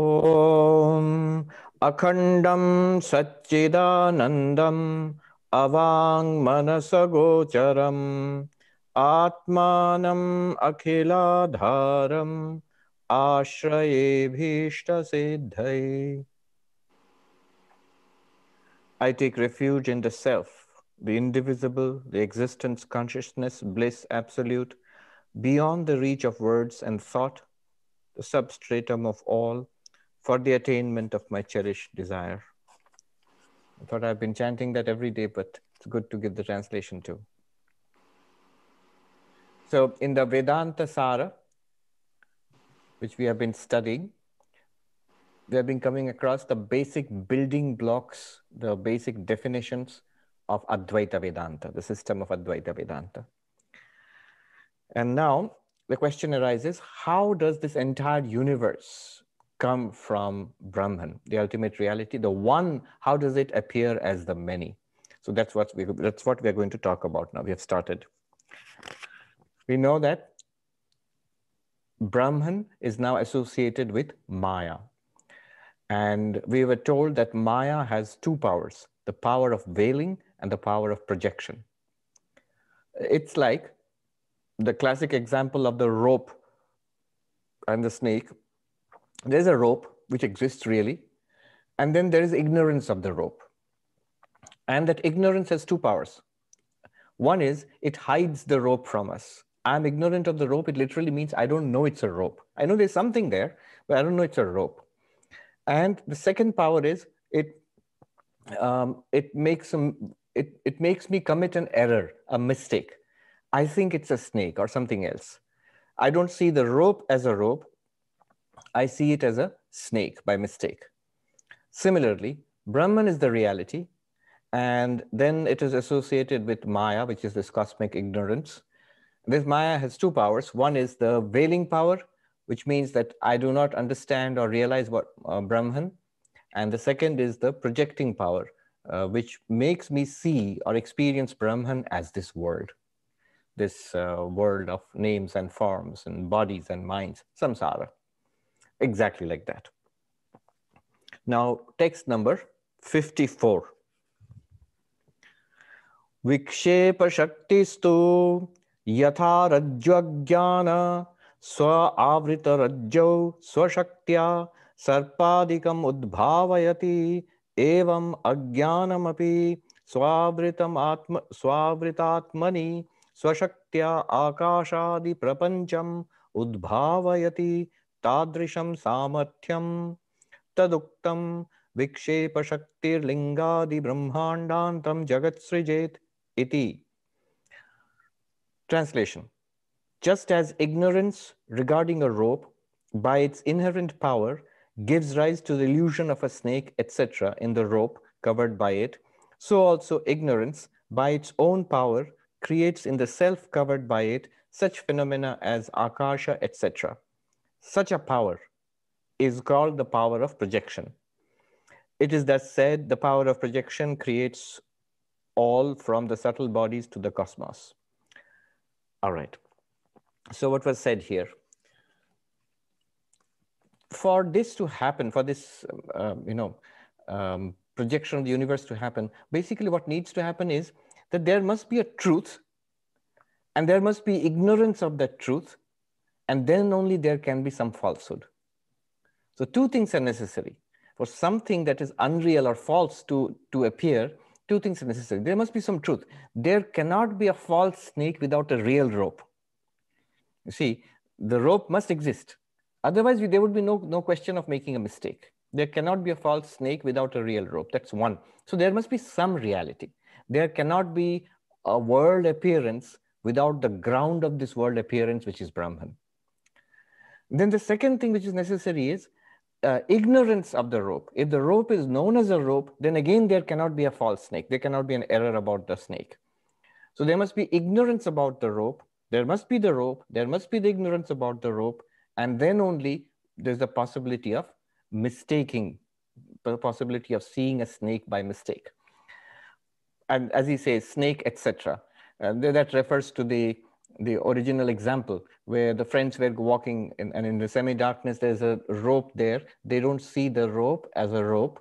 Om Akhandam Satchidanandam Avang Manasagocharam Atmanam Akhiladharam Ashraye Bhishta Siddhai. I take refuge in the self, the indivisible, the existence, consciousness, bliss, absolute, beyond the reach of words and thought, the substratum of all, for the attainment of my cherished desire. I thought I've been chanting that every day, but it's good to give the translation too. So in the Vedanta Sara, which we have been studying, we have been coming across the basic building blocks, the basic definitions of Advaita Vedanta, the system of Advaita Vedanta. And now the question arises, how does this entire universe come from Brahman, the ultimate reality, the one? How does it appear as the many? So that's what we are going to talk about now. We have started. We know that Brahman is now associated with Maya. And we were told that Maya has two powers, the power of veiling and the power of projection. It's like the classic example of the rope and the snake. There's a rope which exists really, and then there is ignorance of the rope. And that ignorance has two powers. One is it hides the rope from us. I'm ignorant of the rope. It literally means I don't know it's a rope. I know there's something there, but I don't know it's a rope. And the second power is it makes me commit an error, a mistake. I think it's a snake or something else. I don't see the rope as a rope. I see it as a snake by mistake. Similarly, Brahman is the reality, and then it is associated with Maya, which is this cosmic ignorance. This Maya has two powers. One is the veiling power, which means that I do not understand or realize what Brahman. And the second is the projecting power, which makes me see or experience Brahman as this world of names and forms and bodies and minds, samsara, exactly like that. Now, text number 54. Vikshepa Shakti stu yatha rajya jnana Swa avrita rajyo swasaktya sarpadikam udbhavayati evam ajnanam api swavritam atma swavritatmani swasaktya akashadi prapancham udbhavayati tadrisham samarthyam taduktam vikshepa shaktir lingadi brahmandantam jagatsrijet iti. Translation. Just as ignorance regarding a rope by its inherent power gives rise to the illusion of a snake, etc. in the rope covered by it, so also ignorance by its own power creates in the self covered by it such phenomena as akasha, etc. Such a power is called the power of projection. It is thus said, the power of projection creates all from the subtle bodies to the cosmos. All right. So what was said here, for this to happen, for this, projection of the universe to happen, basically what needs to happen is that there must be a truth, and there must be ignorance of that truth, and then only there can be some falsehood. So two things are necessary. For something that is unreal or false to appear, two things are necessary. There must be some truth. There cannot be a false snake without a real rope. You see, the rope must exist. Otherwise, there would be no question of making a mistake. There cannot be a false snake without a real rope. That's one. So there must be some reality. There cannot be a world appearance without the ground of this world appearance, which is Brahman. Then the second thing which is necessary is ignorance of the rope. If the rope is known as a rope, then again, there cannot be a false snake. There cannot be an error about the snake. So there must be ignorance about the rope. There must be the rope, there must be the ignorance about the rope, and then only there's the possibility of mistaking, the possibility of seeing a snake by mistake. And as he says, snake, etc. That refers to the the original example where the friends were walking in, and in the semi-darkness, there's a rope there. They don't see the rope as a rope.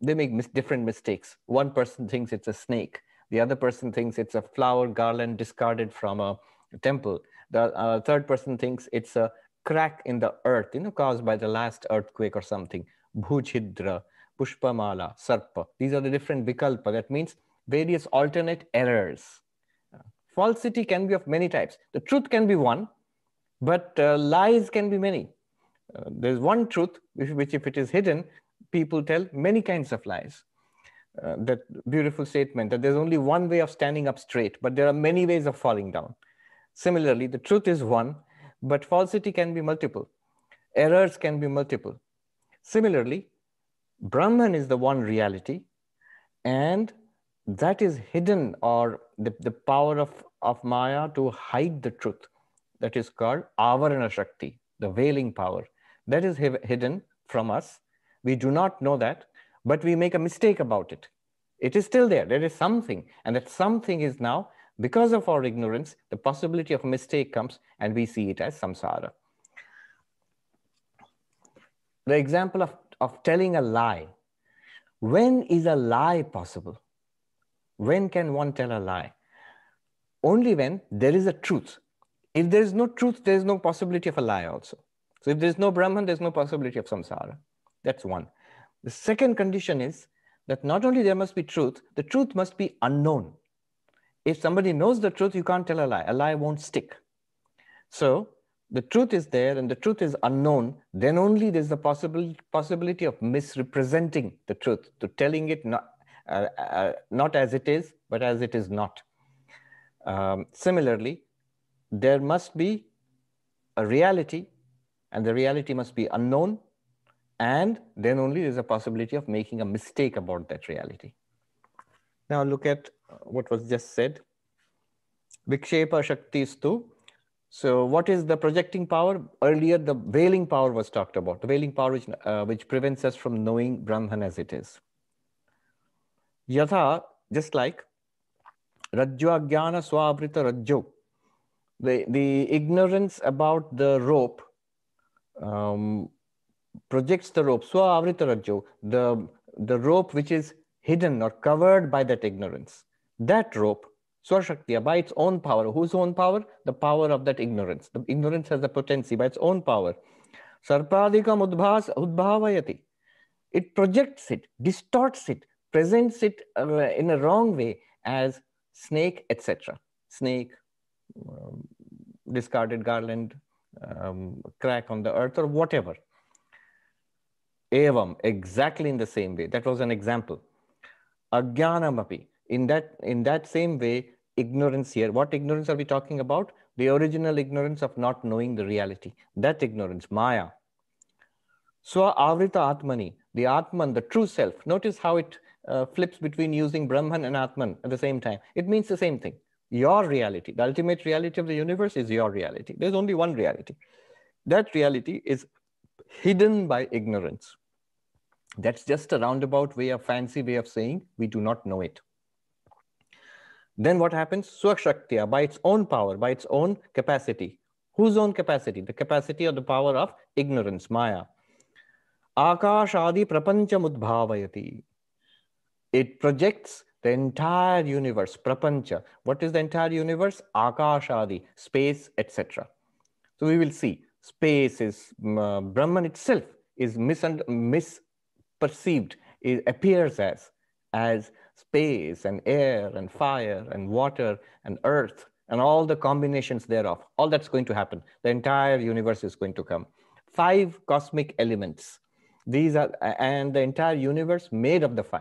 They make different mistakes. One person thinks it's a snake. The other person thinks it's a flower garland discarded from a temple. The third person thinks it's a crack in the earth, you know, caused by the last earthquake or something. Bhuchidra, Pushpamala, Sarpa. These are the different vikalpa. That means various alternate errors. Falsity can be of many types. The truth can be one, but lies can be many. There's one truth, which if it is hidden, people tell many kinds of lies. That beautiful statement that there's only one way of standing up straight, but there are many ways of falling down. Similarly, the truth is one, but falsity can be multiple. Errors can be multiple. Similarly, Brahman is the one reality, and that is hidden, or the power of Maya to hide the truth. That is called Avarana Shakti, the veiling power. That is hidden from us. We do not know that, but we make a mistake about it. It is still there. There is something, and that something is now, because of our ignorance, the possibility of a mistake comes, and we see it as samsara. The example of telling a lie. When is a lie possible? When can one tell a lie? Only when there is a truth. If there is no truth, there is no possibility of a lie also. So if there is no Brahman, there is no possibility of samsara. That's one. The second condition is that not only there must be truth, the truth must be unknown. If somebody knows the truth, you can't tell a lie. A lie won't stick. So the truth is there and the truth is unknown. Then only there's the possibility of misrepresenting the truth, to telling it not as it is, but as it is not. Similarly, there must be a reality, and the reality must be unknown, and then only there's a possibility of making a mistake about that reality. Now look at what was just said. Vikshepa Shakti Stu. So what is the projecting power? Earlier, the veiling power was talked about, the veiling power which prevents us from knowing Brahman as it is. Yatha, just like Rajjvagyana Swavrita Rajjo, the ignorance about the rope projects the rope, Swavrita Rajjo, the rope which is hidden or covered by that ignorance. That rope, Swashaktiya, by its own power. Whose own power? The power of that ignorance. The ignorance has the potency by its own power. Sarpadikam udbhavayati. It projects it, distorts it, presents it in a wrong way as snake, etc. Snake, discarded garland, crack on the earth, or whatever. Evam, exactly in the same way. That was an example. Ajnanamapi, in that same way, ignorance here. What ignorance are we talking about? The original ignorance of not knowing the reality. That ignorance, Maya. Swa avrita atmani, the Atman, the true self. Notice how it flips between using Brahman and Atman at the same time. It means the same thing. Your reality, the ultimate reality of the universe is your reality. There's only one reality. That reality is hidden by ignorance. That's just a roundabout way, a fancy way of saying we do not know it. Then what happens? Swashaktiya, by its own power, by its own capacity. Whose own capacity? The capacity or the power of ignorance, Maya. Akashadi prapancham udbhavayati. It projects the entire universe, prapancha. What is the entire universe? Akashadi, space, etc. So we will see space is, Brahman itself is misperceived. It appears as space and air and fire and water and earth and all the combinations thereof. All that's going to happen. The entire universe is going to come. 5 cosmic elements. These are, and the entire universe made of the 5.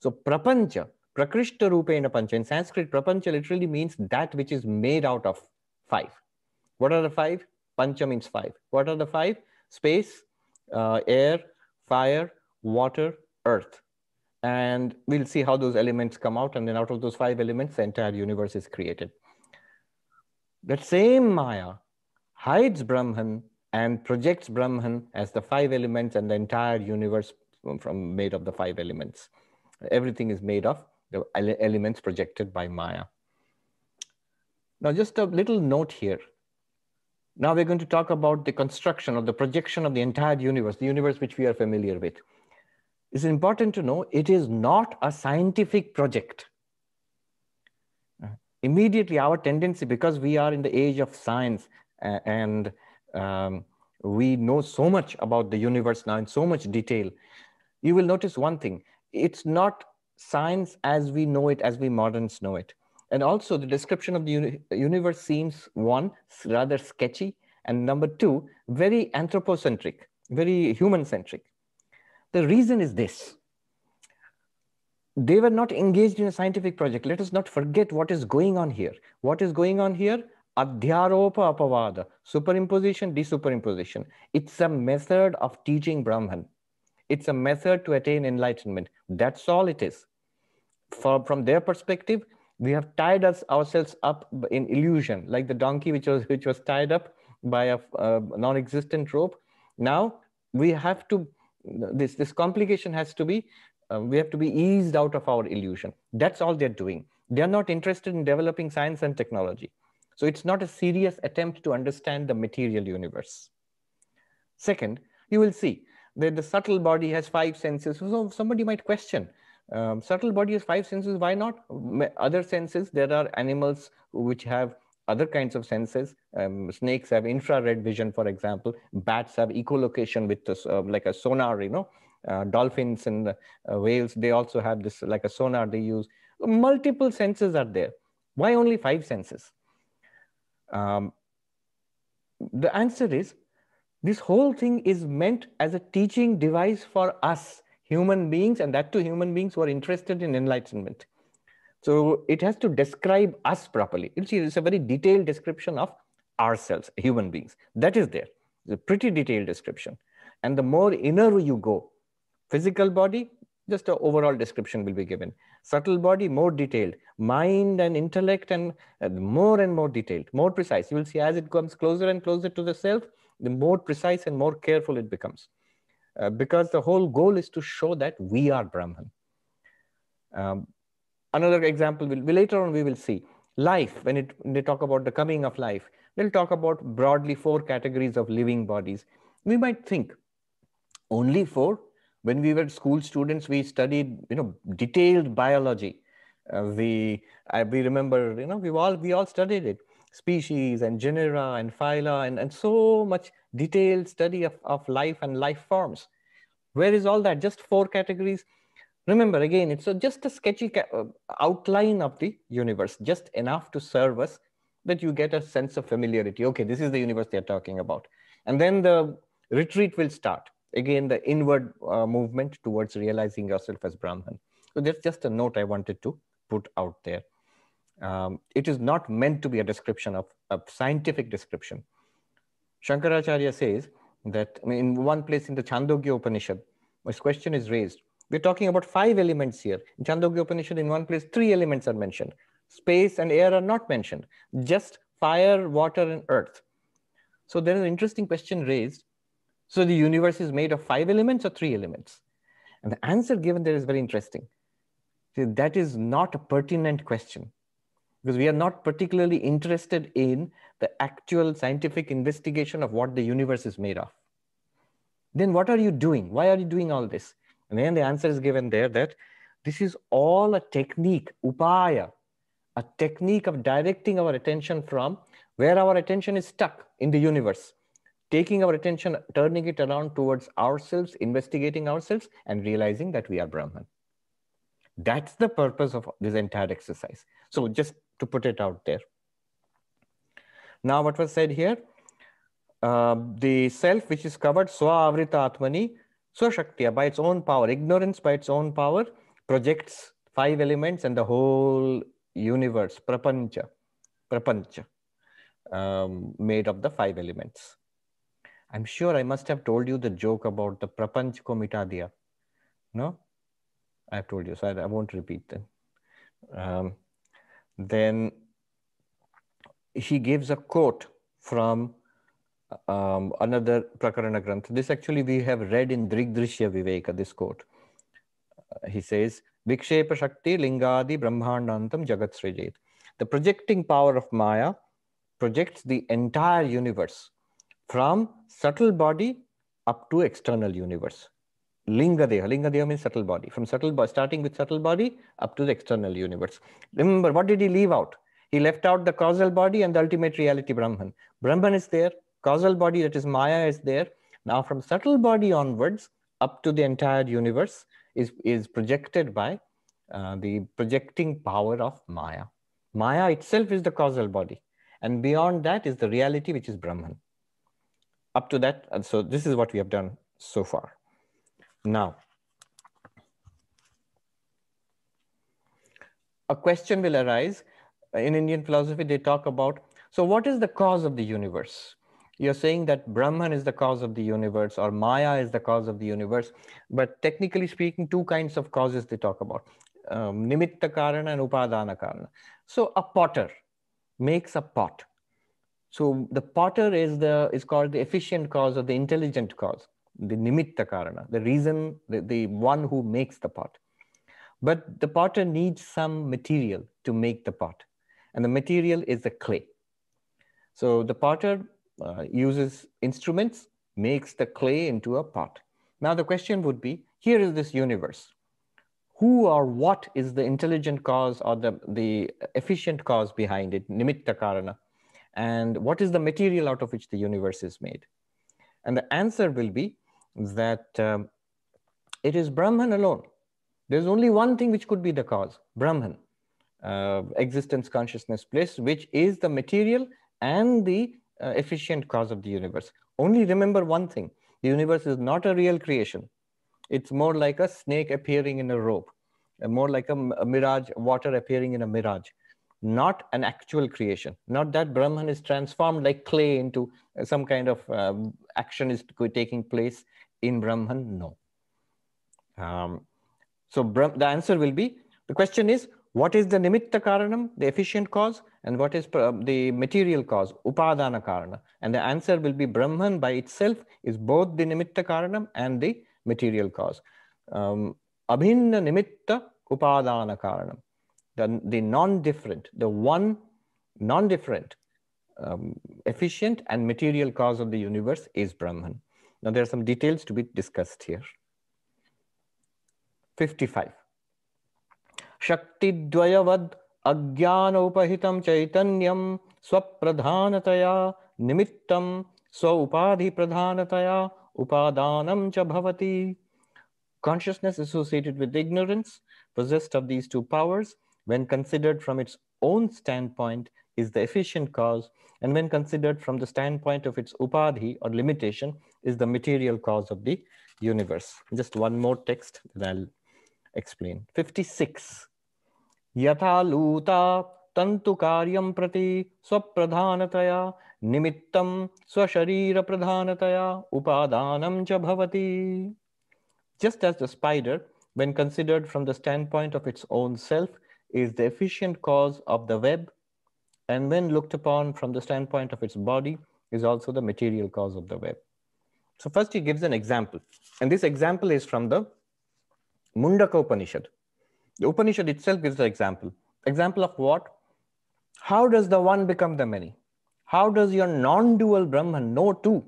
So prapancha, prakrishta rupena pancha. In Sanskrit, prapancha literally means that which is made out of 5. What are the 5? Pancha means 5. What are the 5? Space, air, fire, water, earth. And we'll see how those elements come out. And then out of those 5 elements, the entire universe is created. That same Maya hides Brahman and projects Brahman as the 5 elements and the entire universe from made of the 5 elements. Everything is made of the elements projected by Maya. Now, just a little note here. Now we're going to talk about the construction or the projection of the entire universe, the universe which we are familiar with. It's important to know it is not a scientific project. Immediately our tendency, because we are in the age of science and we know so much about the universe now in so much detail, you will notice one thing. It's not science as we know it, as we moderns know it. And also the description of the universe seems, one, rather sketchy, and number two, very anthropocentric, very human-centric. The reason is this. They were not engaged in a scientific project. Let us not forget what is going on here. What is going on here? Adhyaropa apavada, superimposition, desuperimposition. It's a method of teaching Brahman. It's a method to attain enlightenment. That's all it is. From their perspective, we have tied ourselves up in illusion, like the donkey which was tied up by a non-existent rope. Now we have to, this complication has to be, we have to be eased out of our illusion. That's all they're doing. They're not interested in developing science and technology. So it's not a serious attempt to understand the material universe. Second, you will see that the subtle body has 5 senses. So somebody might question, subtle body has 5 senses, why not other senses? There are animals which have other kinds of senses. Snakes have infrared vision, for example. Bats have echolocation with this, like a sonar, you know. Dolphins and whales, they also have this, like a sonar they use. Multiple senses are there. Why only 5 senses? The answer is, this whole thing is meant as a teaching device for us, human beings, and that too human beings who are interested in enlightenment. So it has to describe us properly. You see, it's a very detailed description of ourselves, human beings. That is there. It's a pretty detailed description. And the more inner you go, physical body, just an overall description will be given. Subtle body, more detailed. Mind and intellect, and more detailed, more precise. You will see as it comes closer and closer to the self, the more precise and more careful it becomes. Because the whole goal is to show that we are Brahman. Another example, later on we will see life, when they talk about the coming of life, they'll talk about broadly 4 categories of living bodies. We might think, only 4? When we were school students, we studied, you know, detailed biology. We remember, you know, we all studied it. Species and genera and phyla and so much detailed study of life and life forms. Where is all that? Just 4 categories. Remember again, it's just a sketchy outline of the universe, just enough to serve us that you get a sense of familiarity. Okay, this is the universe they're talking about. And then the retreat will start. Again, the inward movement towards realizing yourself as Brahman. So that's just a note I wanted to put out there. It is not meant to be a description of a scientific description. Shankaracharya says that, I mean, in one place in the Chandogya Upanishad, this question is raised. We're talking about 5 elements here. In Chandogya Upanishad, in one place, 3 elements are mentioned. Space and air are not mentioned. Just fire, water, and earth. So there is an interesting question raised. So the universe is made of 5 elements or 3 elements? And the answer given there is very interesting. See, that is not a pertinent question, because we are not particularly interested in the actual scientific investigation of what the universe is made of. Then what are you doing? Why are you doing all this? And then the answer is given there that this is all a technique, upaya, a technique of directing our attention from where our attention is stuck in the universe, taking our attention, turning it around towards ourselves, investigating ourselves, and realizing that we are Brahman. That's the purpose of this entire exercise. So just to put it out there. Now what was said here, the self which is covered, swa-avrita atmani, swa-shaktiya, by its own power, ignorance by its own power, projects 5 elements and the whole universe, prapancha, made of the 5 elements. I'm sure I must have told you the joke about the prapanch ko mita diya. No? I've told you, so I won't repeat that. Then he gives a quote from another Prakarana Granth. This actually we have read in Drigdrishya Viveka, this quote. He says, Vikshepa Shakti lingadi brahmandantam jagat srijet. The projecting power of Maya projects the entire universe from subtle body up to external universe. Lingadeha means subtle body. From subtle body, starting with subtle body up to the external universe. Remember, what did he leave out? He left out the causal body and the ultimate reality, Brahman. Brahman is there, causal body, that is Maya, is there. Now from subtle body onwards up to the entire universe is projected by the projecting power of Maya. Maya itself is the causal body, and beyond that is the reality, which is Brahman. Up to that, and so this is what we have done so far. Now, a question will arise. In Indian philosophy, they talk about, so what is the cause of the universe? You're saying that Brahman is the cause of the universe, or Maya is the cause of the universe. But technically speaking, two kinds of causes they talk about, Nimitta Karana and Upadana Karana. So a potter makes a pot. So the potter is called the efficient cause or the intelligent cause, the Nimitta Karana, the reason, the one who makes the pot. But the potter needs some material to make the pot. And the material is the clay. So the potter uses instruments, makes the clay into a pot. Now the question would be, here is this universe. Who or what is the intelligent cause or the efficient cause behind it, Nimitta Karana? And what is the material out of which the universe is made? And the answer will be that it is Brahman alone. There's only one thing which could be the cause, Brahman. Existence, consciousness, bliss, which is the material and the efficient cause of the universe. Only remember one thing, the universe is not a real creation. It's more like a snake appearing in a rope, more like a mirage, water appearing in a mirage, not an actual creation. Not that Brahman is transformed like clay into some kind of action is taking place in Brahman, no. So the answer will be, the question is, what is the Nimitta Karanam, the efficient cause, and what is the material cause, Upadana Karana? And the answer will be Brahman by itself is both the Nimitta Karanam and the material cause. Abhinna Nimitta Upadana Karanam, the non-different, the one non-different, efficient and material cause of the universe is Brahman. Now there are some details to be discussed here. 55. Shakti dvayavad agyanopahitam chaitanyam swapradhanataya nimittam swaupadhi pradhanataya upadanam cha bhavati. Consciousness associated with ignorance, possessed of these two powers, when considered from its own standpoint, is the efficient cause, and when considered from the standpoint of its upadhi or limitation, is the material cause of the universe. Just one more text that I'll explain. 56. Yatha luta tantu karyam prati swapradhanataya nimittam swasharira pradhanataya upadanam cha bhavati. Just as the spider, when considered from the standpoint of its own self, is the efficient cause of the web, and when looked upon from the standpoint of its body, is also the material cause of the web. So first he gives an example, and this example is from the Mundaka Upanishad. The Upanishad itself gives the example. Example of what? How does the one become the many? How does your non-dual Brahman, no two,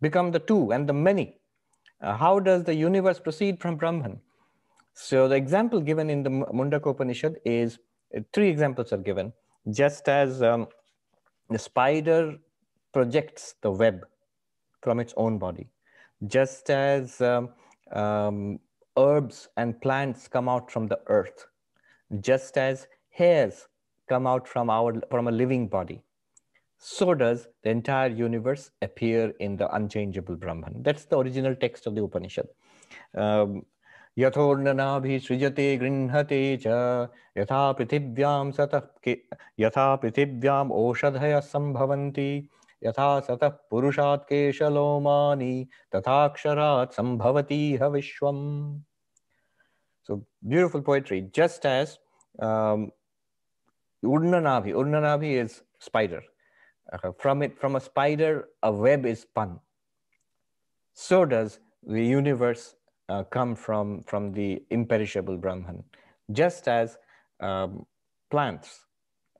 become the two and the many? How does the universe proceed from Brahman? So the example given in the Mundaka Upanishad is, three examples are given. Just as the spider projects the web from its own body, just as herbs and plants come out from the earth, just as hairs come out from a living body, so does the entire universe appear in the unchangeable Brahman. That's the original text of the Upanishad. Yatha satah purushat keshalomani tathaksharat sambhavati havishwam. So beautiful poetry. Just as Urnanabhi is spider. From a spider, a web is spun. So does the universe come from the imperishable Brahman. Just as plants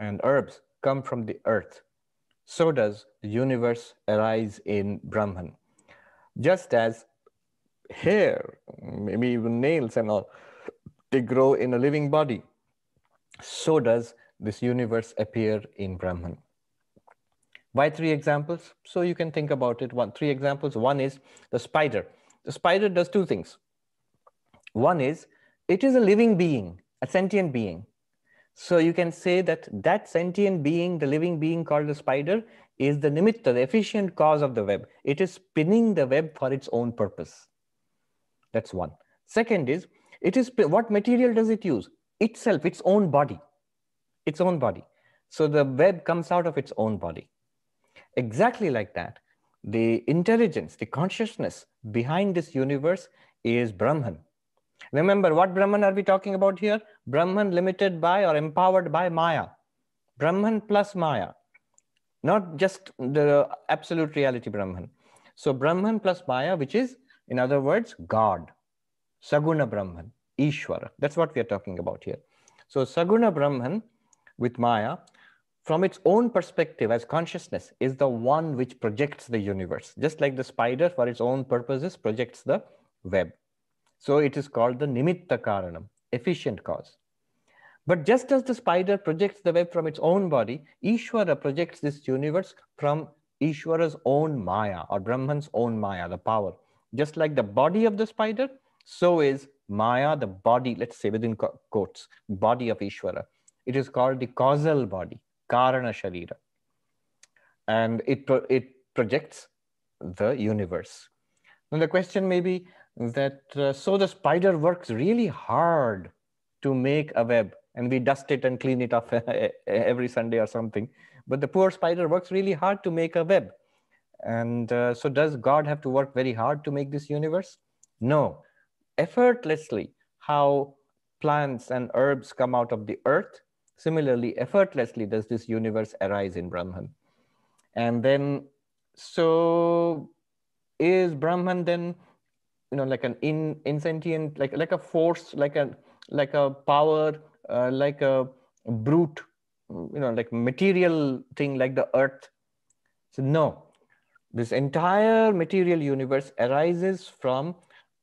and herbs come from the earth, so does the universe arise in Brahman. Just as hair, maybe even nails and all, they grow in a living body, so does this universe appear in Brahman. Why three examples? So you can think about it. Three examples. One is the spider. The spider does two things. One is, it is a living being, a sentient being. So you can say that that sentient being, the living being called the spider, is the nimitta, the efficient cause of the web. It is spinning the web for its own purpose. That's one. Second is, it is, what material does it use? Itself, its own body, its own body. So the web comes out of its own body. Exactly like that, the intelligence, the consciousness behind this universe is Brahman. Remember, what Brahman are we talking about here? Brahman limited by or empowered by Maya. Brahman plus Maya, not just the absolute reality Brahman. So Brahman plus Maya, which is, in other words, God. Saguna Brahman, Ishvara. That's what we are talking about here. So Saguna Brahman with Maya, from its own perspective as consciousness, is the one which projects the universe. Just like the spider for its own purposes projects the web. So it is called the Nimitta Karanam, efficient cause. But just as the spider projects the web from its own body, Ishvara projects this universe from Ishvara's own Maya, or Brahman's own Maya, the power. Just like the body of the spider, so is Maya, the body, let's say within quotes, body of Ishvara. It is called the causal body, Karana Sharira. And it projects the universe. Now the question may be, that so the spider works really hard to make a web, and we dust it and clean it off every Sunday or something. But the poor spider works really hard to make a web. And so does God have to work very hard to make this universe? No. Effortlessly, how plants and herbs come out of the earth, similarly, effortlessly does this universe arise in Brahman. And then, so is Brahman then, you know, like an insentient, like a force, like a power, like a brute, you know, like material thing, like the earth. So no, this entire material universe arises from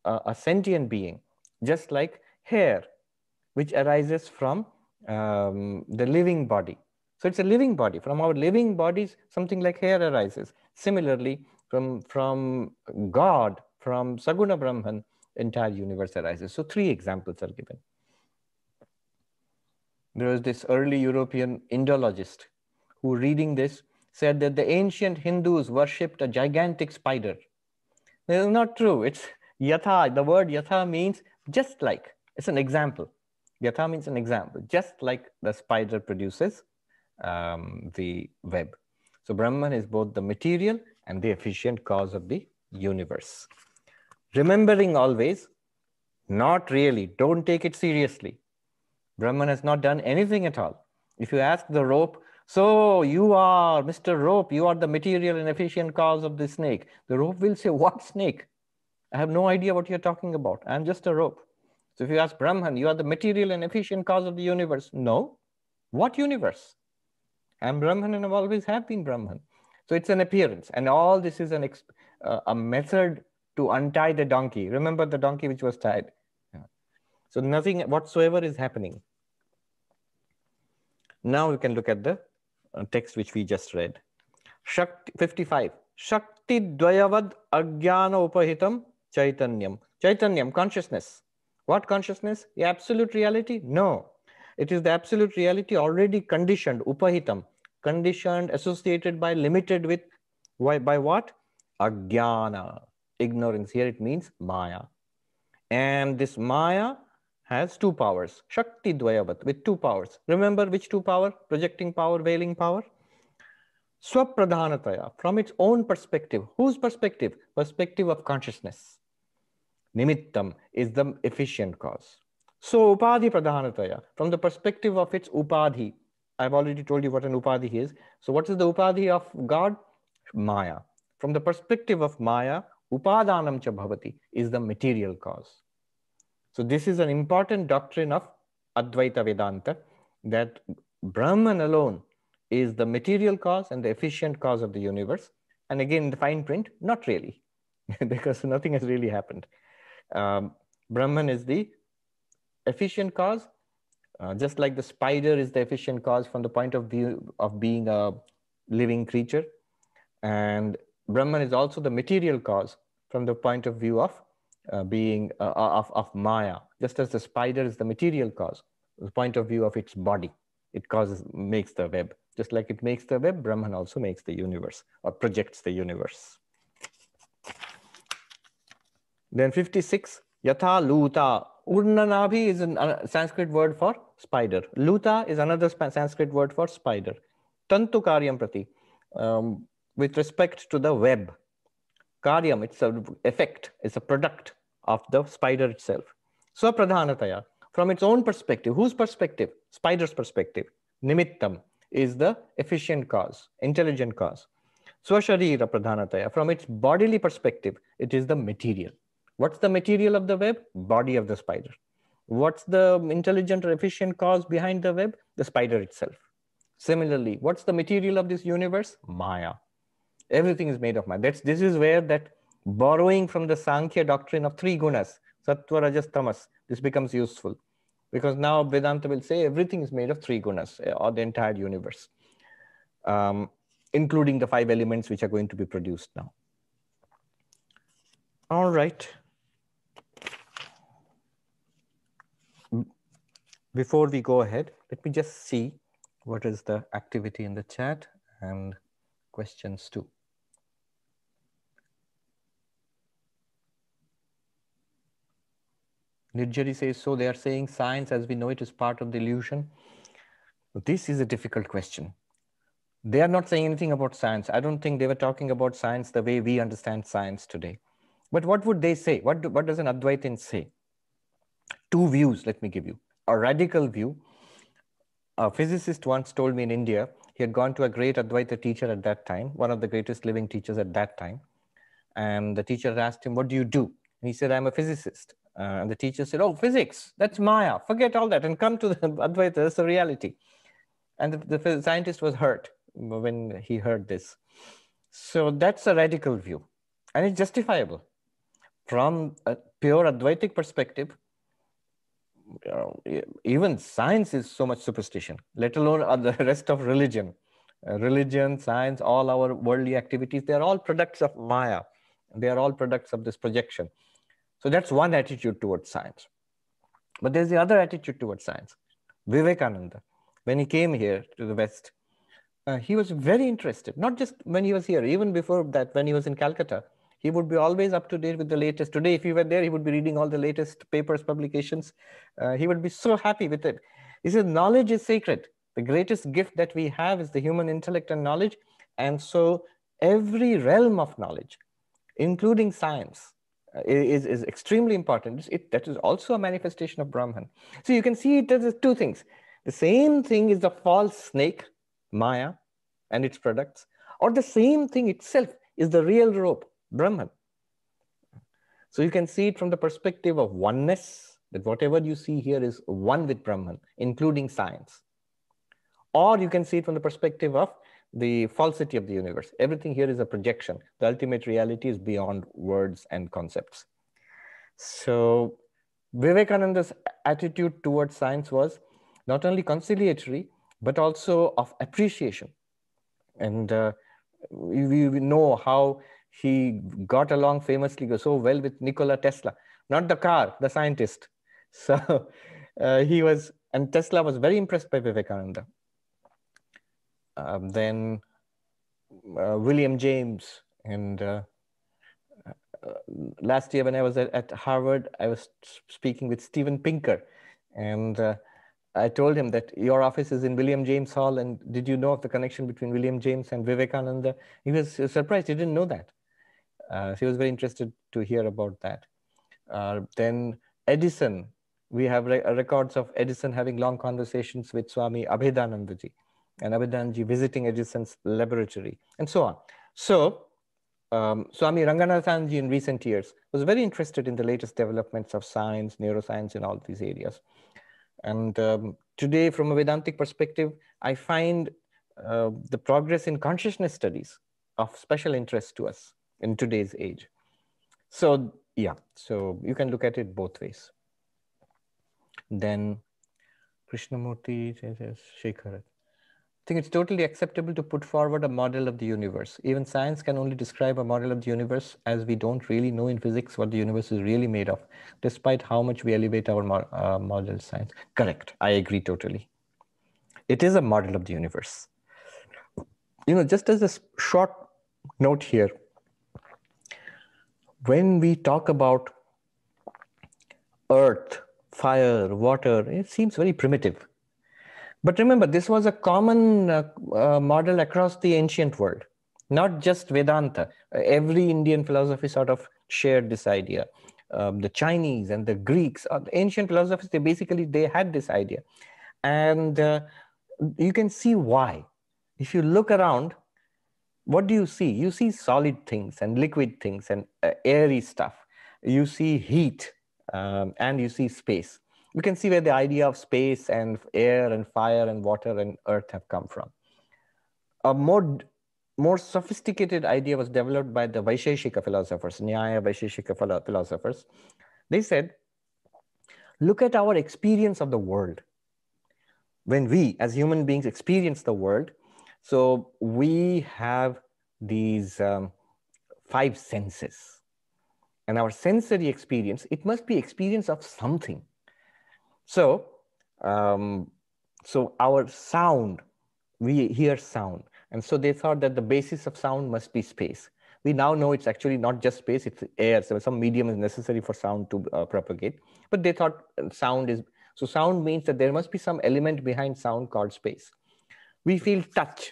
a sentient being, just like hair, which arises from the living body. So it's a living body. From our living bodies, something like hair arises. Similarly, from God, from Saguna Brahman, entire universe arises. So three examples are given. There was this early European Indologist who, reading this, said that the ancient Hindus worshipped a gigantic spider. This is not true. It's yatha. The word yatha means just like. It's an example. Yatha means an example. Just like the spider produces the web. So Brahman is both the material and the efficient cause of the universe. Remembering always, not really, don't take it seriously. Brahman has not done anything at all. If you ask the rope, so you are, Mr. Rope, you are the material and efficient cause of the snake. The rope will say, what snake? I have no idea what you're talking about. I'm just a rope. So if you ask Brahman, you are the material and efficient cause of the universe. No. What universe? I'm Brahman and I've always have been Brahman. So it's an appearance. And all this is a method to untie the donkey. Remember the donkey which was tied. Yeah. So nothing whatsoever is happening. Now we can look at the text which we just read. Shakti 55. Shakti dvayavad ajnana upahitam chaitanyam. Chaitanyam, consciousness. What consciousness? The absolute reality? No. It is the absolute reality already conditioned, upahitam. Conditioned, associated by, limited with, by what? Ajnana, ignorance. Here it means Maya. And this Maya has two powers. Shakti dvayavat, with two powers. Remember which two power? Projecting power, veiling power. Swapradhanataya, from its own perspective. Whose perspective? Perspective of consciousness. Nimittam is the efficient cause. So upadhi pradhanataya, from the perspective of its upadhi. I've already told you what an upadhi is. So what is the upadhi of God? Maya. From the perspective of Maya, upadanam cha bhavati is the material cause. So this is an important doctrine of Advaita Vedanta, that Brahman alone is the material cause and the efficient cause of the universe. And again, the fine print, not really, because nothing has really happened. Brahman is the efficient cause, just like the spider is the efficient cause from the point of view of being a living creature. And Brahman is also the material cause from the point of view of being of Maya, just as the spider is the material cause, the point of view of its body. It makes the web. Just like it makes the web, Brahman also makes the universe or projects the universe. Then 56, Yatha Luta. Urnanabhi is a Sanskrit word for spider. Luta is another Sanskrit word for spider. Tantu karyam prati, with respect to the web. Karyam, it's an effect, it's a product of the spider itself. So pradhanataya, from its own perspective, whose perspective? Spider's perspective. Nimittam is the efficient cause, intelligent cause. Swasharira pradhanataya, from its bodily perspective, it is the material. What's the material of the web? Body of the spider. What's the intelligent or efficient cause behind the web? The spider itself. Similarly, what's the material of this universe? Maya. Everything is made of Maya. This is where that borrowing from the Sankhya doctrine of three gunas, Sattva, Rajas, Tamas, this becomes useful. Because now Vedanta will say everything is made of three gunas, or the entire universe, including the five elements which are going to be produced now. All right. Before we go ahead, let me just see what is the activity in the chat and questions too. Nirjari says, so they are saying science as we know it is part of the illusion. This is a difficult question. They are not saying anything about science. I don't think they were talking about science the way we understand science today. But what would they say? What does an Advaitin say? Two views, let me give you. A radical view. A physicist once told me in India, he had gone to a great Advaita teacher at that time, one of the greatest living teachers at that time. And the teacher asked him, what do you do? And he said, I'm a physicist. And the teacher said, oh, physics, that's Maya. Forget all that and come to the Advaita, that's the reality. And the scientist was hurt when he heard this. So that's a radical view. And it's justifiable. From a pure Advaitic perspective, even science is so much superstition, let alone the rest of religion. Religion, science, all our worldly activities, they are all products of Maya. They are all products of this projection. So that's one attitude towards science. But there's the other attitude towards science. Vivekananda, when he came here to the West, he was very interested, not just when he was here, even before that, when he was in Calcutta. He would be always up to date with the latest. Today, if he were there, he would be reading all the latest papers, publications. He would be so happy with it. He said, knowledge is sacred. The greatest gift that we have is the human intellect and knowledge. And so every realm of knowledge, including science, is extremely important. That is also a manifestation of Brahman. So you can see it as two things. The same thing is the false snake, Maya, and its products, or the same thing itself is the real rope, Brahman. So you can see it from the perspective of oneness, that whatever you see here is one with Brahman, including science. Or you can see it from the perspective of the falsity of the universe. Everything here is a projection. The ultimate reality is beyond words and concepts. So Vivekananda's attitude towards science was not only conciliatory, but also of appreciation. And we know how he got along famously so well with Nikola Tesla, not the car, the scientist. So and Tesla was very impressed by Vivekananda. Then William James, and last year when I was at Harvard, I was speaking with Steven Pinker, and I told him that your office is in William James Hall, and did you know of the connection between William James and Vivekananda? He was surprised, he didn't know that. He was very interested to hear about that. Then Edison, we have records of Edison having long conversations with Swami Abhedanandaji, and Abhedanandaji visiting Edison's laboratory, and so on. So Swami Ranganathanji in recent years was very interested in the latest developments of science, neuroscience, in all these areas. And today, from a Vedantic perspective, I find the progress in consciousness studies of special interest to us in today's age. So yeah, so you can look at it both ways. Then Krishnamurti says, Shekhar, I think it's totally acceptable to put forward a model of the universe. Even science can only describe a model of the universe, as we don't really know in physics what the universe is really made of, despite how much we elevate our model science. Correct. I agree totally. It is a model of the universe. You know, just as a short note here, when we talk about earth, fire, water, it seems very primitive. But remember, this was a common model across the ancient world, not just Vedanta. Every Indian philosophy sort of shared this idea. The Chinese and the Greeks, the ancient philosophers, they had this idea. And you can see why. If you look around, what do you see? You see solid things and liquid things and airy stuff. You see heat and you see space. You can see where the idea of space and air and fire and water and earth have come from. A more sophisticated idea was developed by the Vaisheshika philosophers, Nyaya Vaisheshika philosophers. They said, look at our experience of the world. When we as human beings experience the world, so we have these 5 senses. And our sensory experience, it must be experience of something. So, so our sound, we hear sound. And so they thought that the basis of sound must be space. We now know it's actually not just space, it's air. So some medium is necessary for sound to propagate. But they thought sound is, so sound means that there must be some element behind sound called space. We feel touch.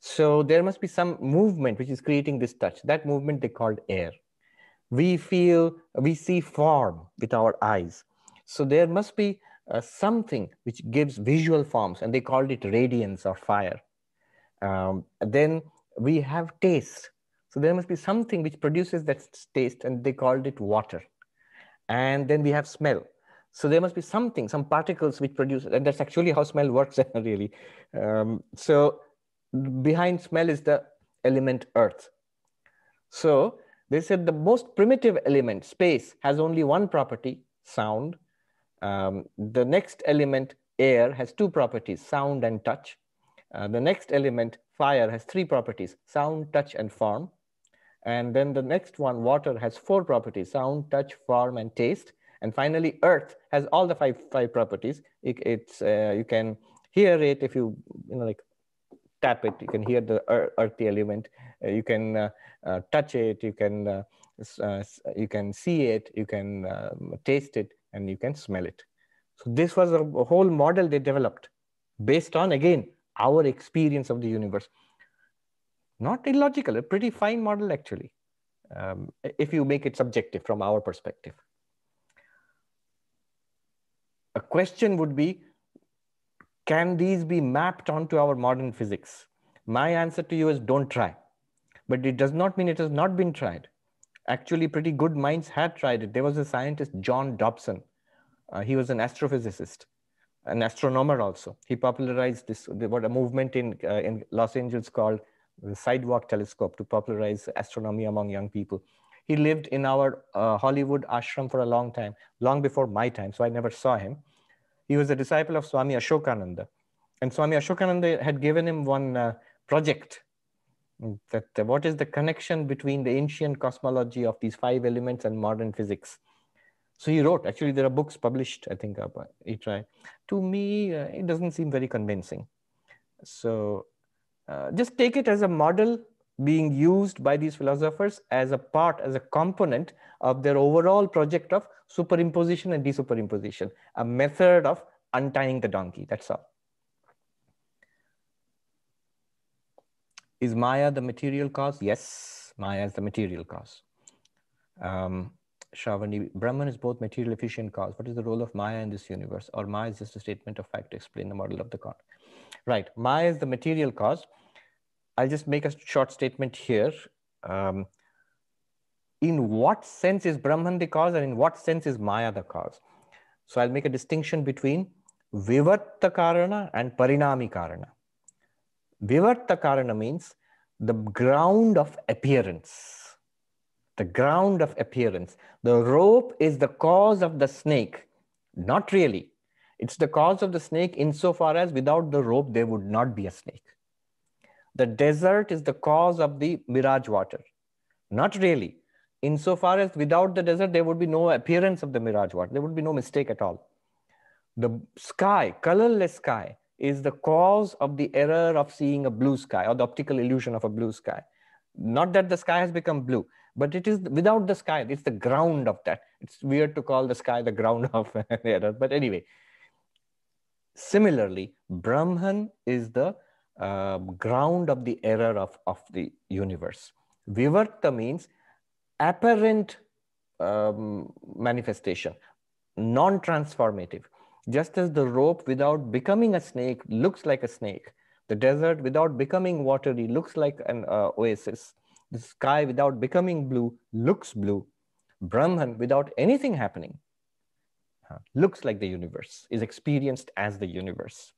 So there must be some movement which is creating this touch. That movement they called air. We feel, we see form with our eyes. So there must be something which gives visual forms, and they called it radiance or fire. Then we have taste. So there must be something which produces that taste, and they called it water. And then we have smell. So there must be something, some particles which produce, and that's actually how smell works really. So behind smell is the element earth. So they said the most primitive element, space, has only one property, sound. The next element, air, has 2 properties, sound and touch. The next element, fire, has 3 properties, sound, touch, and form. And then the next one, water, has 4 properties, sound, touch, form, and taste. And finally, earth has all the 5 properties. You can hear it if you, like tap it, you can hear the earthy element. You can touch it, you can see it, you can taste it, and you can smell it. So this was a whole model they developed based on, again, our experience of the universe. Not illogical, a pretty fine model actually, if you make it subjective from our perspective. A question would be, can these be mapped onto our modern physics? My answer to you is don't try. But it does not mean it has not been tried. Actually, pretty good minds had tried it. There was a scientist, John Dobson. He was an astrophysicist, an astronomer also. He popularized this, what a movement in Los Angeles called the Sidewalk Telescope to popularize astronomy among young people. He lived in our Hollywood ashram for a long time, long before my time, so I never saw him. He was a disciple of Swami Ashokananda. And Swami Ashokananda had given him one project, that what is the connection between the ancient cosmology of these 5 elements and modern physics. So he wrote, actually there are books published, I think, he tried. To me, it doesn't seem very convincing. So just take it as a model being used by these philosophers as a part, as a component of their overall project of superimposition and desuperimposition, a method of untying the donkey, that's all. Is Maya the material cause? Yes, Maya is the material cause. Shravani, Brahman is both material efficient cause. What is the role of Maya in this universe? Or Maya is just a statement of fact to explain the model of the God. Right, Maya is the material cause. I'll just make a short statement here. In what sense is Brahman the cause and in what sense is Maya the cause? So I'll make a distinction between Vivarta Karana and Parinami Karana. Vivarta Karana means the ground of appearance. The ground of appearance. The rope is the cause of the snake. Not really. It's the cause of the snake insofar as without the rope there would not be a snake. The desert is the cause of the mirage water. Not really. Insofar as without the desert there would be no appearance of the mirage water. There would be no mistake at all. The sky, colorless sky, is the cause of the error of seeing a blue sky or the optical illusion of a blue sky. Not that the sky has become blue, but it is without the sky. It's the ground of that. It's weird to call the sky the ground of error, but anyway. Similarly, Brahman is the ground of the error of the universe. Vivarta means apparent manifestation, non-transformative. Just as the rope without becoming a snake looks like a snake, the desert without becoming watery looks like an oasis, the sky without becoming blue looks blue, Brahman without anything happening looks like the universe, is experienced as the universe.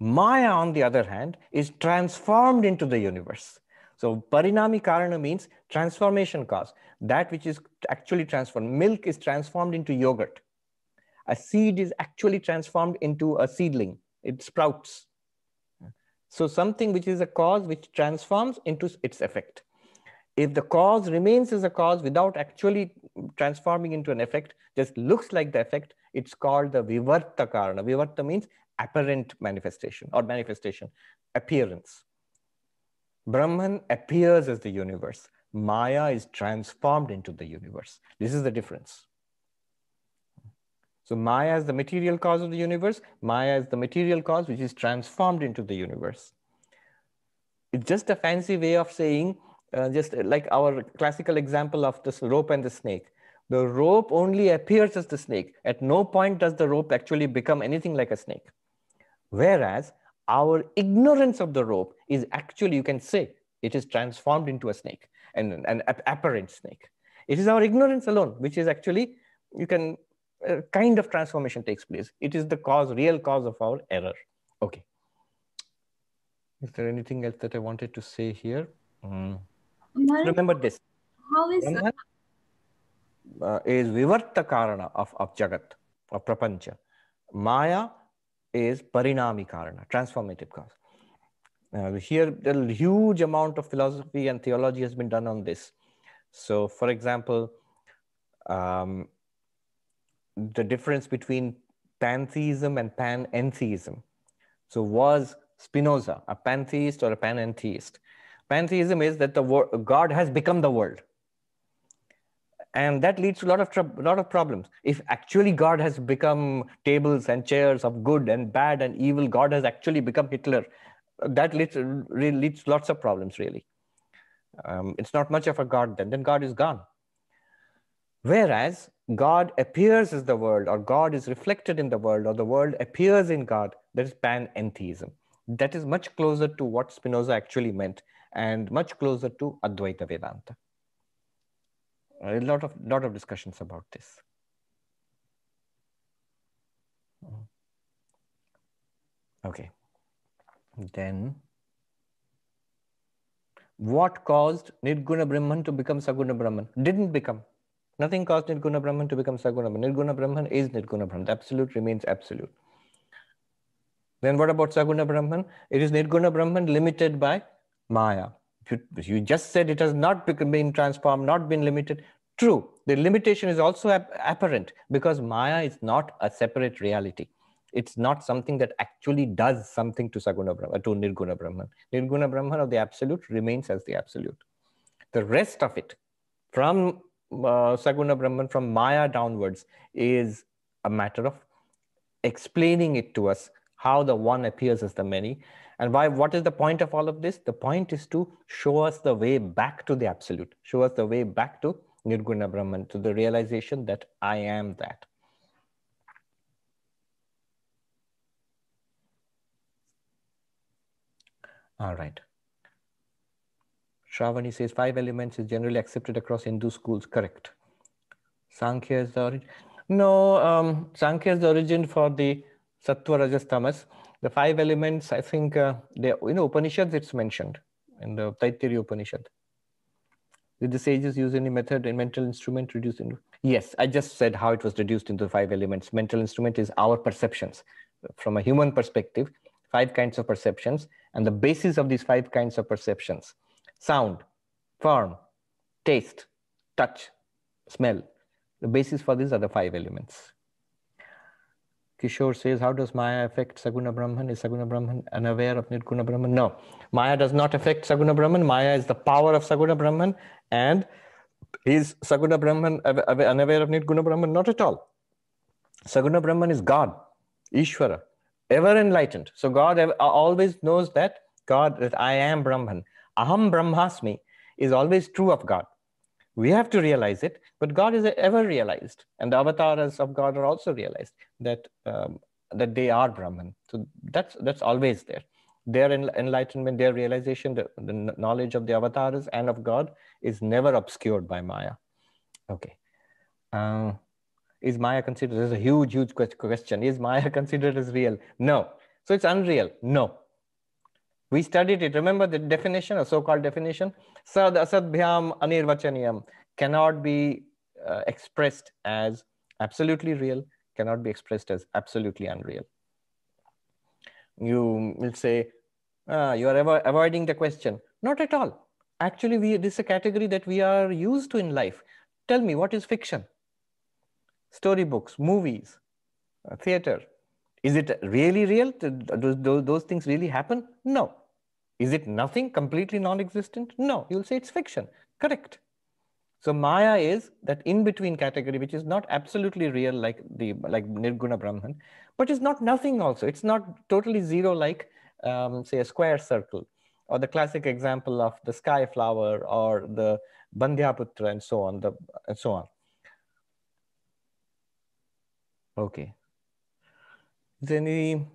Maya, on the other hand, is transformed into the universe. So Parinami Karana means transformation cause, that which is actually transformed. Milk is transformed into yogurt. A seed is actually transformed into a seedling. It sprouts. So something which is a cause which transforms into its effect. If the cause remains as a cause without actually transforming into an effect, just looks like the effect, it's called the Vivarta Karana. Vivarta means apparent manifestation or manifestation, appearance. Brahman appears as the universe. Maya is transformed into the universe. This is the difference. So Maya is the material cause of the universe. Maya is the material cause which is transformed into the universe. It's just a fancy way of saying, just like our classical example of this rope and the snake. The rope only appears as the snake. At no point does the rope actually become anything like a snake. Whereas our ignorance of the rope is actually, you can say, it is transformed into a snake, an apparent snake. It is our ignorance alone, which is actually, you can, kind of transformation takes place. It is the cause, real cause of our error. Okay. Is there anything else that I wanted to say here? Remember this. How is Brahman is Vivarta Karana of Jagat, of Prapancha. Maya is Parinami Karana, transformative cause. Here, a huge amount of philosophy and theology has been done on this. So, for example, the difference between pantheism and panentheism. So, was Spinoza a pantheist or a panentheist? Pantheism is that the God has become the world. And that leads to a lot of problems. If actually God has become tables and chairs of good and bad and evil, God has actually become Hitler. That leads to lots of problems, really. It's not much of a God then. Then God is gone. Whereas God appears as the world, or God is reflected in the world, or the world appears in God, that is panentheism. That is much closer to what Spinoza actually meant, and much closer to Advaita Vedanta. A lot of discussions about this. Okay. Then, what caused Nirguna Brahman to become Saguna Brahman? Didn't become. Nothing caused Nirguna Brahman to become Saguna Brahman. Nirguna Brahman is Nirguna Brahman. The absolute remains absolute. Then what about Saguna Brahman? It is Nirguna Brahman limited by Maya. You just said it has not been transformed, not been limited. True, the limitation is also apparent because Maya is not a separate reality. It's not something that actually does something to Saguna Brahman, to Nirguna Brahman. Nirguna Brahman of the absolute remains as the absolute. The rest of it, from Saguna Brahman, from Maya downwards, is a matter of explaining it to us, how the one appears as the many. And why? What is the point of all of this? The point is to show us the way back to the absolute, show us the way back to Nirguna Brahman, to the realization that I am that. All right. Shravani says 5 elements is generally accepted across Hindu schools. Correct. Sankhya is the origin. No, Sankhya is the origin for the Sattva, Rajas, Tamas. The five elements, I think, in Upanishads, it's mentioned in the Taittiriya Upanishad. Did the sages use any method and mental instrument reduced into? Yes, I just said how it was reduced into five elements. Mental instrument is our perceptions. From a human perspective, five kinds of perceptions, and the basis of these five kinds of perceptions: sound, form, taste, touch, smell. The basis for these are the five elements. Kishore says, how does Maya affect Saguna Brahman? Is Saguna Brahman unaware of Nirguna Brahman? No, Maya does not affect Saguna Brahman. Maya is the power of Saguna Brahman. And is Saguna Brahman unaware of Nirguna Brahman? Not at all. Saguna Brahman is God, Ishvara, ever enlightened. So God always knows that God, that I am Brahman. Aham Brahmasmi is always true of God. We have to realize it, but God is ever realized, and the avatars of God are also realized that that they are Brahman. So that's always there. Their enlightenment, their realization, the knowledge of the avatars and of God is never obscured by Maya. Okay, is Maya considered? This is a huge question. Is Maya considered as real? No. So it's unreal. No. We studied it. Remember the definition, a so-called definition? Sad asadbhyam anirvachaniyam, cannot be expressed as absolutely real, cannot be expressed as absolutely unreal. You will say, you are avoiding the question. Not at all. Actually, this is a category that we are used to in life. Tell me, what is fiction? Storybooks, movies, theater. Is it really real? Do those things really happen? No. Is it nothing, completely non-existent? No, you'll say it's fiction. Correct. So Maya is that in-between category, which is not absolutely real like Nirguna Brahman, but is not nothing also. It's not totally zero like, say, a square circle, or the classic example of the sky flower or the Bandhyaputra and so on, and so on. Okay. Is there any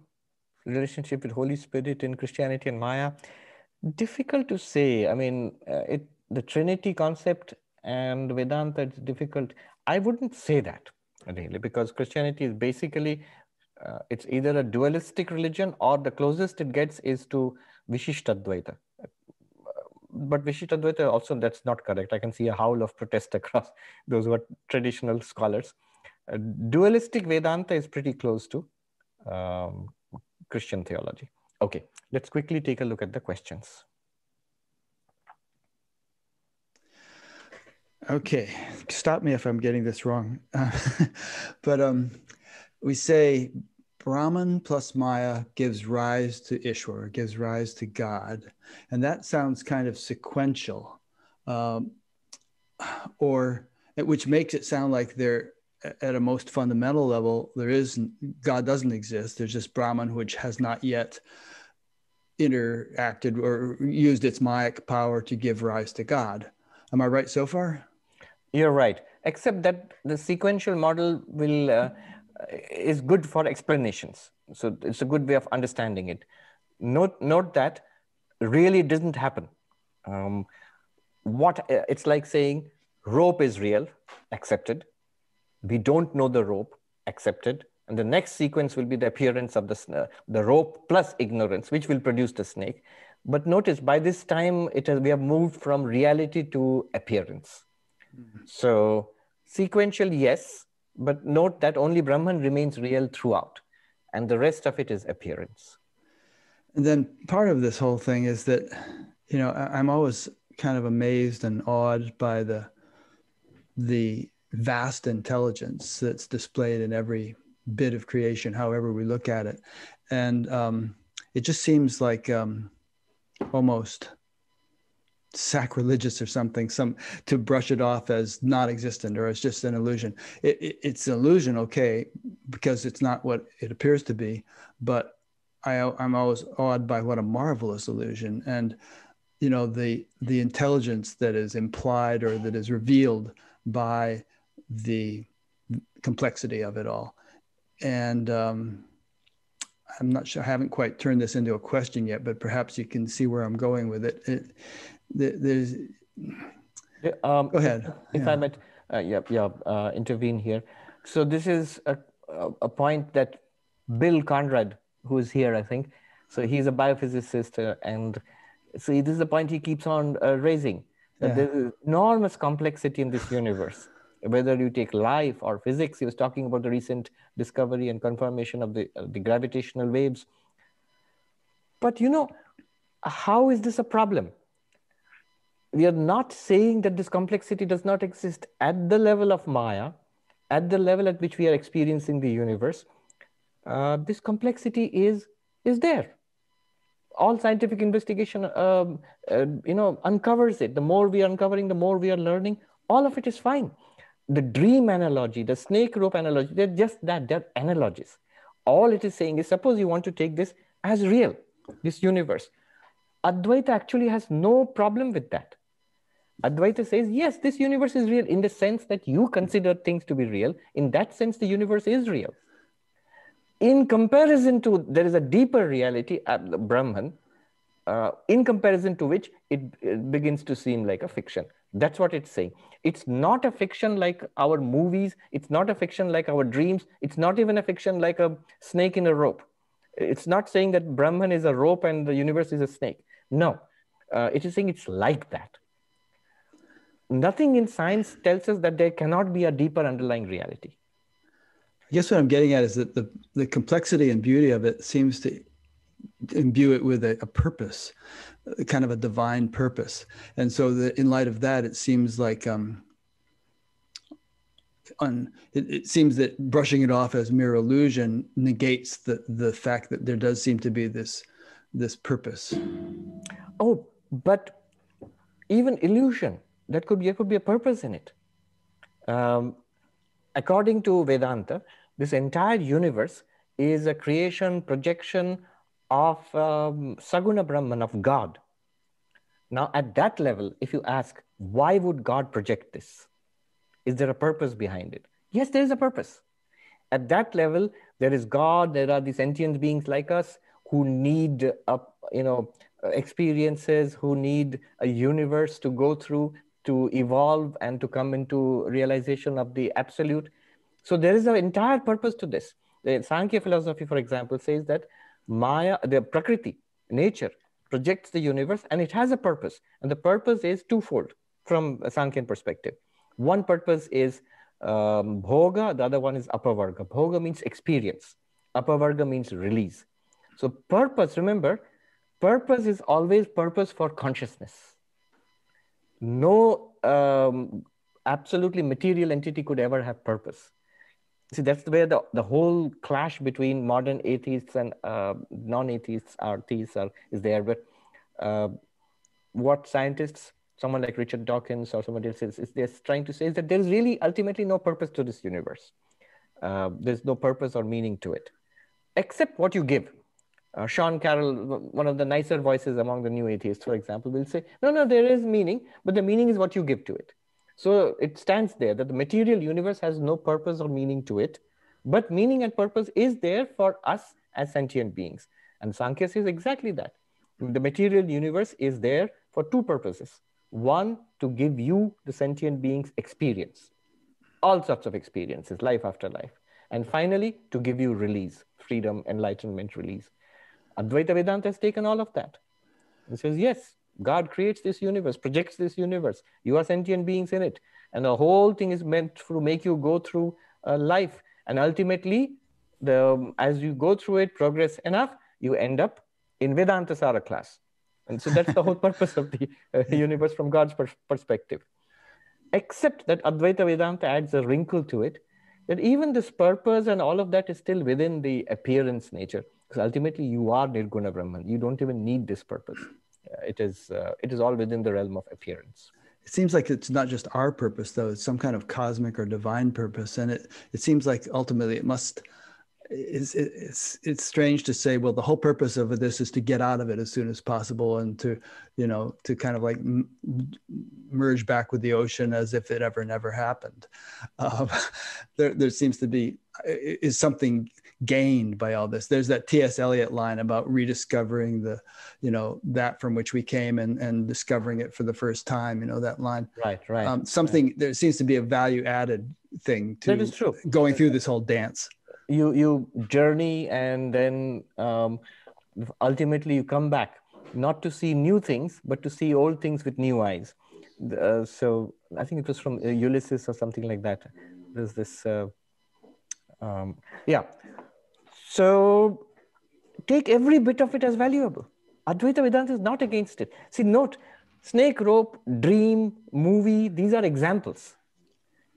relationship with Holy Spirit in Christianity and Maya? Difficult to say. I mean, the Trinity concept and Vedanta is difficult. I wouldn't say that really, because Christianity is basically, it's either a dualistic religion or the closest it gets is to Vishishtadvaita. But Vishishtadvaita also, that's not correct. I can see a howl of protest across those who are traditional scholars. Dualistic Vedanta is pretty close to Christian theology. Okay, let's quickly take a look at the questions. Okay, stop me if I'm getting this wrong. But we say Brahman plus Maya gives rise to Ishvara, gives rise to God. And that sounds kind of sequential, which makes it sound like they're at a most fundamental level, God doesn't exist. There's just Brahman, which has not yet interacted or used its Mayic power to give rise to God. Am I right so far? You're right, except that the sequential model will is good for explanations. So it's a good way of understanding it. Note that really didn't happen. It's like saying rope is real, accepted. We don't know the rope, accepted. And the next sequence will be the appearance of the rope plus ignorance, which will produce the snake. But notice, by this time, we have moved from reality to appearance. Mm-hmm. So sequential, yes, but note that only Brahman remains real throughout. And the rest of it is appearance. And then part of this whole thing is that, you know, I'm always kind of amazed and awed by the vast intelligence that's displayed in every bit of creation, however we look at it. And it just seems like almost sacrilegious or something, to brush it off as not existent or as just an illusion. It's an illusion, okay, because it's not what it appears to be, but I'm always awed by what a marvelous illusion. And, you know, the intelligence that is implied or that is revealed by the complexity of it all. And I'm not sure, I haven't quite turned this into a question yet, but perhaps you can see where I'm going with it. Go ahead. If I might intervene here. So this is a point that Bill Conrad, who is here, I think, so he's a biophysicist, and so this is the point he keeps on raising. Yeah. There's enormous complexity in this universe. Whether you take life or physics, he was talking about the recent discovery and confirmation of the gravitational waves. But you know, how is this a problem? We are not saying that this complexity does not exist at the level of Maya, at the level at which we are experiencing the universe. This complexity is there. All scientific investigation, you know, uncovers it. The more we are uncovering, the more we are learning. All of it is fine. The dream analogy, the snake rope analogy, they're just that, they're analogies. All it is saying is, suppose you want to take this as real, this universe. Advaita actually has no problem with that. Advaita says, yes, this universe is real in the sense that you consider things to be real. In that sense, the universe is real. In comparison to, there is a deeper reality, Brahman, in comparison to which it begins to seem like a fiction. That's what it's saying. It's not a fiction like our movies. It's not a fiction like our dreams. It's not even a fiction like a snake in a rope. It's not saying that Brahman is a rope and the universe is a snake. No, it is saying it's like that. Nothing in science tells us that there cannot be a deeper underlying reality. I guess what I'm getting at is that the complexity and beauty of it seems to imbue it with a purpose, kind of a divine purpose. And so in light of that, it seems like, it seems that brushing it off as mere illusion negates the fact that there does seem to be this purpose. Oh, but even illusion, there could be a purpose in it. According to Vedanta, this entire universe is a creation, projection of Saguna Brahman, of God. Now, at that level, if you ask, why would God project this? Is there a purpose behind it? Yes, there is a purpose. At that level, there is God, there are these sentient beings like us who need experiences, who need a universe to go through, to evolve and to come into realization of the absolute. So there is an entire purpose to this. The Sankhya philosophy, for example, says that Maya, the Prakriti, nature, projects the universe and it has a purpose. And the purpose is twofold from a Sankhyan perspective. One purpose is bhoga, the other one is apavarga. Bhoga means experience. Apavarga means release. So purpose, remember, purpose is always purpose for consciousness. No absolutely material entity could ever have purpose. See, that's where the whole clash between modern atheists and non-atheists or theists is there. But what scientists, someone like Richard Dawkins or somebody else is they're trying to say is that there's really ultimately no purpose to this universe. There's no purpose or meaning to it, except what you give. Sean Carroll, one of the nicer voices among the new atheists, for example, will say, no, there is meaning, but the meaning is what you give to it. So it stands there that the material universe has no purpose or meaning to it, but meaning and purpose is there for us as sentient beings. And Sankhya says exactly that. The material universe is there for two purposes. One, to give you, the sentient beings, experience, all sorts of experiences, life after life. And finally, to give you release, freedom, enlightenment, release. Advaita Vedanta has taken all of that. It says, yes, God creates this universe, projects this universe. You are sentient beings in it. And the whole thing is meant to make you go through life. And ultimately, as you go through it, progress enough, you end up in Vedanta Sara class. And so that's the whole purpose of the universe from God's perspective. Except that Advaita Vedanta adds a wrinkle to it, that even this purpose and all of that is still within the appearance nature. Because ultimately, you are Nirguna Brahman. You don't even need this purpose. It is all within the realm of appearance. It seems like it's not just our purpose, though. It's some kind of cosmic or divine purpose. And it seems like ultimately it must... It's strange to say, well, the whole purpose of this is to get out of it as soon as possible and to, you know, to kind of like merge back with the ocean as if it never happened. There seems to be something gained by all this. There's that T.S. Eliot line about rediscovering the, you know, that from which we came and discovering it for the first time. You know that line. Right. There seems to be a value added thing to going through this whole dance. You journey, and then ultimately you come back, not to see new things, but to see old things with new eyes. So I think it was from Ulysses or something like that. There's this, yeah. So take every bit of it as valuable. Advaita Vedanta is not against it. See, note, snake, rope, dream, movie, these are examples.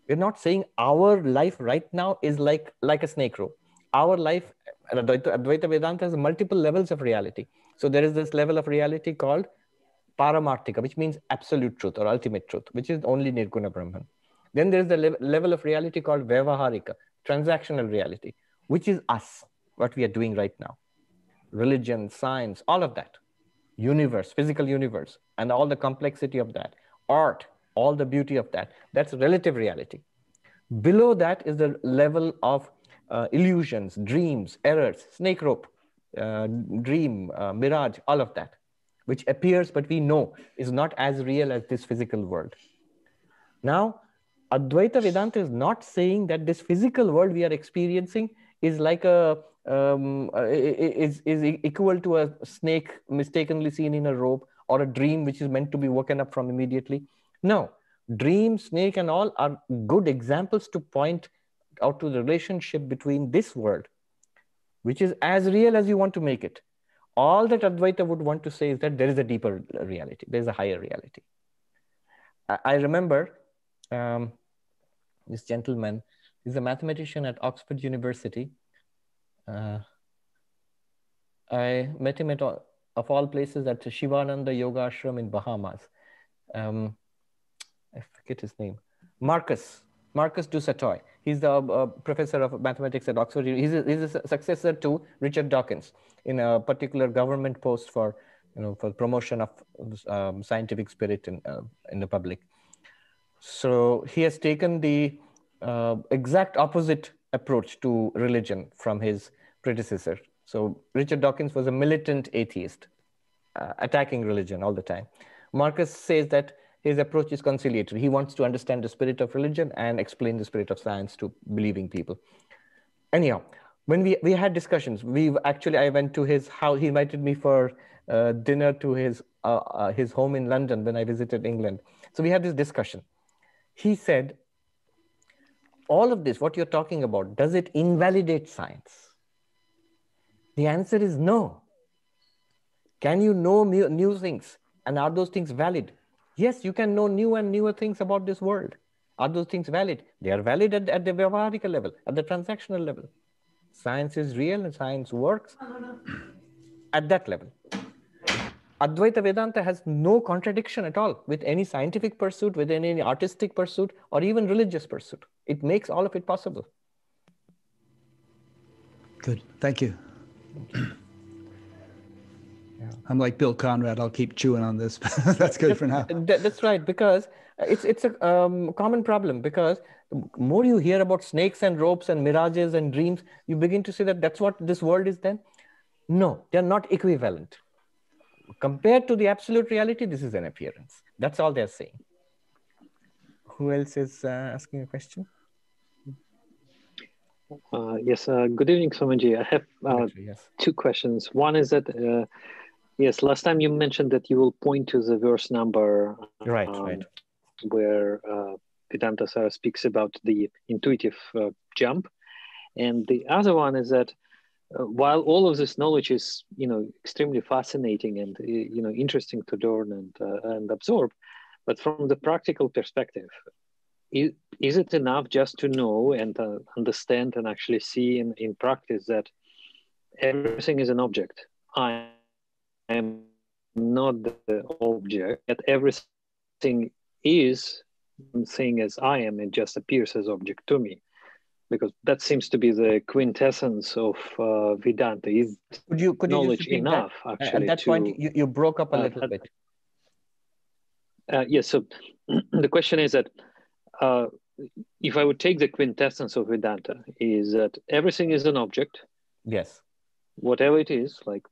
We're not saying our life right now is like a snake rope. Our life, Advaita Vedanta has multiple levels of reality. So there is this level of reality called Paramarthika, which means absolute truth or ultimate truth, which is only Nirguna Brahman. Then there's the level of reality called Vyavaharika, transactional reality, which is us, what we are doing right now. Religion, science, all of that. Universe, physical universe, and all the complexity of that. Art, all the beauty of that. That's relative reality. Below that is the level of illusions, dreams, errors, snake rope, dream, mirage, all of that, which appears but we know is not as real as this physical world. Now, Advaita Vedanta is not saying that this physical world we are experiencing is like a is equal to a snake mistakenly seen in a rope or a dream which is meant to be woken up from immediately. No, dream, snake, and all are good examples to point out to the relationship between this world, which is as real as you want to make it. All that Advaita would want to say is that there is a deeper reality. There is a higher reality. I remember this gentleman is a mathematician at Oxford University. I met him at, of all places, at Shivananda Yoga Ashram in Bahamas. I forget his name. Marcus du Satoy. He's the professor of mathematics at Oxford. He's a successor to Richard Dawkins in a particular government post for, you know, for promotion of scientific spirit in the public. So he has taken the exact opposite approach to religion from his predecessor. So Richard Dawkins was a militant atheist, attacking religion all the time. Marcus says that his approach is conciliatory. He wants to understand the spirit of religion and explain the spirit of science to believing people. Anyhow, when we had discussions, I went to his house. He invited me for dinner to his home in London when I visited England. So we had this discussion. He said, all of this, what you're talking about, does it invalidate science? The answer is no. Can you know new things? And are those things valid? Yes, you can know new and newer things about this world. Are those things valid? They are valid at the Vyavaharika level, at the transactional level. Science is real and science works at that level. Advaita Vedanta has no contradiction at all with any scientific pursuit, with any artistic pursuit, or even religious pursuit. It makes all of it possible. Good, thank you. Yeah. I'm like Bill Conrad, I'll keep chewing on this, but that's good for now. That's right, because it's a common problem, because the more you hear about snakes and ropes and mirages and dreams, you begin to say that that's what this world is then. No, they're not equivalent. Compared to the absolute reality, this is an appearance. That's all they're saying. Who else is asking a question? Yes, good evening, Swamiji. I have two questions. One is that, yes, last time you mentioned that you will point to the verse number, right, where Vedanta Sara speaks about the intuitive jump. And the other one is that, while all of this knowledge is, you know, extremely fascinating and, you know, interesting to learn and absorb, but from the practical perspective, is it enough just to know and understand and actually see in practice that everything is an object? I am not the object, that everything is thing as I am, it just appears as object to me. Because that seems to be the quintessence of Vedanta. Is knowledge enough, actually? At that point, you broke up a little bit. Yes, so the question is that if I would take the quintessence of Vedanta, is that everything is an object. Yes. Whatever it is, like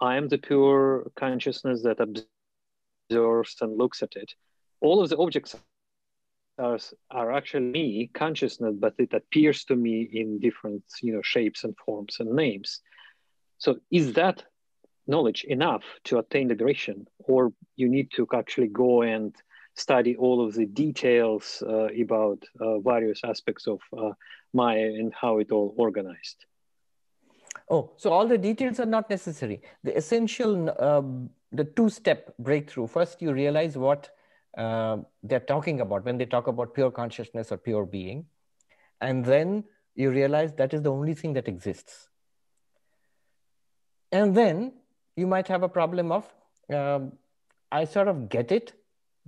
I am the pure consciousness that observes and looks at it. All of the objects are actually consciousness, but it appears to me in different, shapes and forms and names. So is that knowledge enough to attain liberation, or you need to actually go and study all of the details about various aspects of Maya and how it all organized? Oh, so all the details are not necessary. The essential, the two-step breakthrough. First, you realize what they're talking about when they talk about pure consciousness or pure being. And then you realize that is the only thing that exists. And then you might have a problem of, I sort of get it,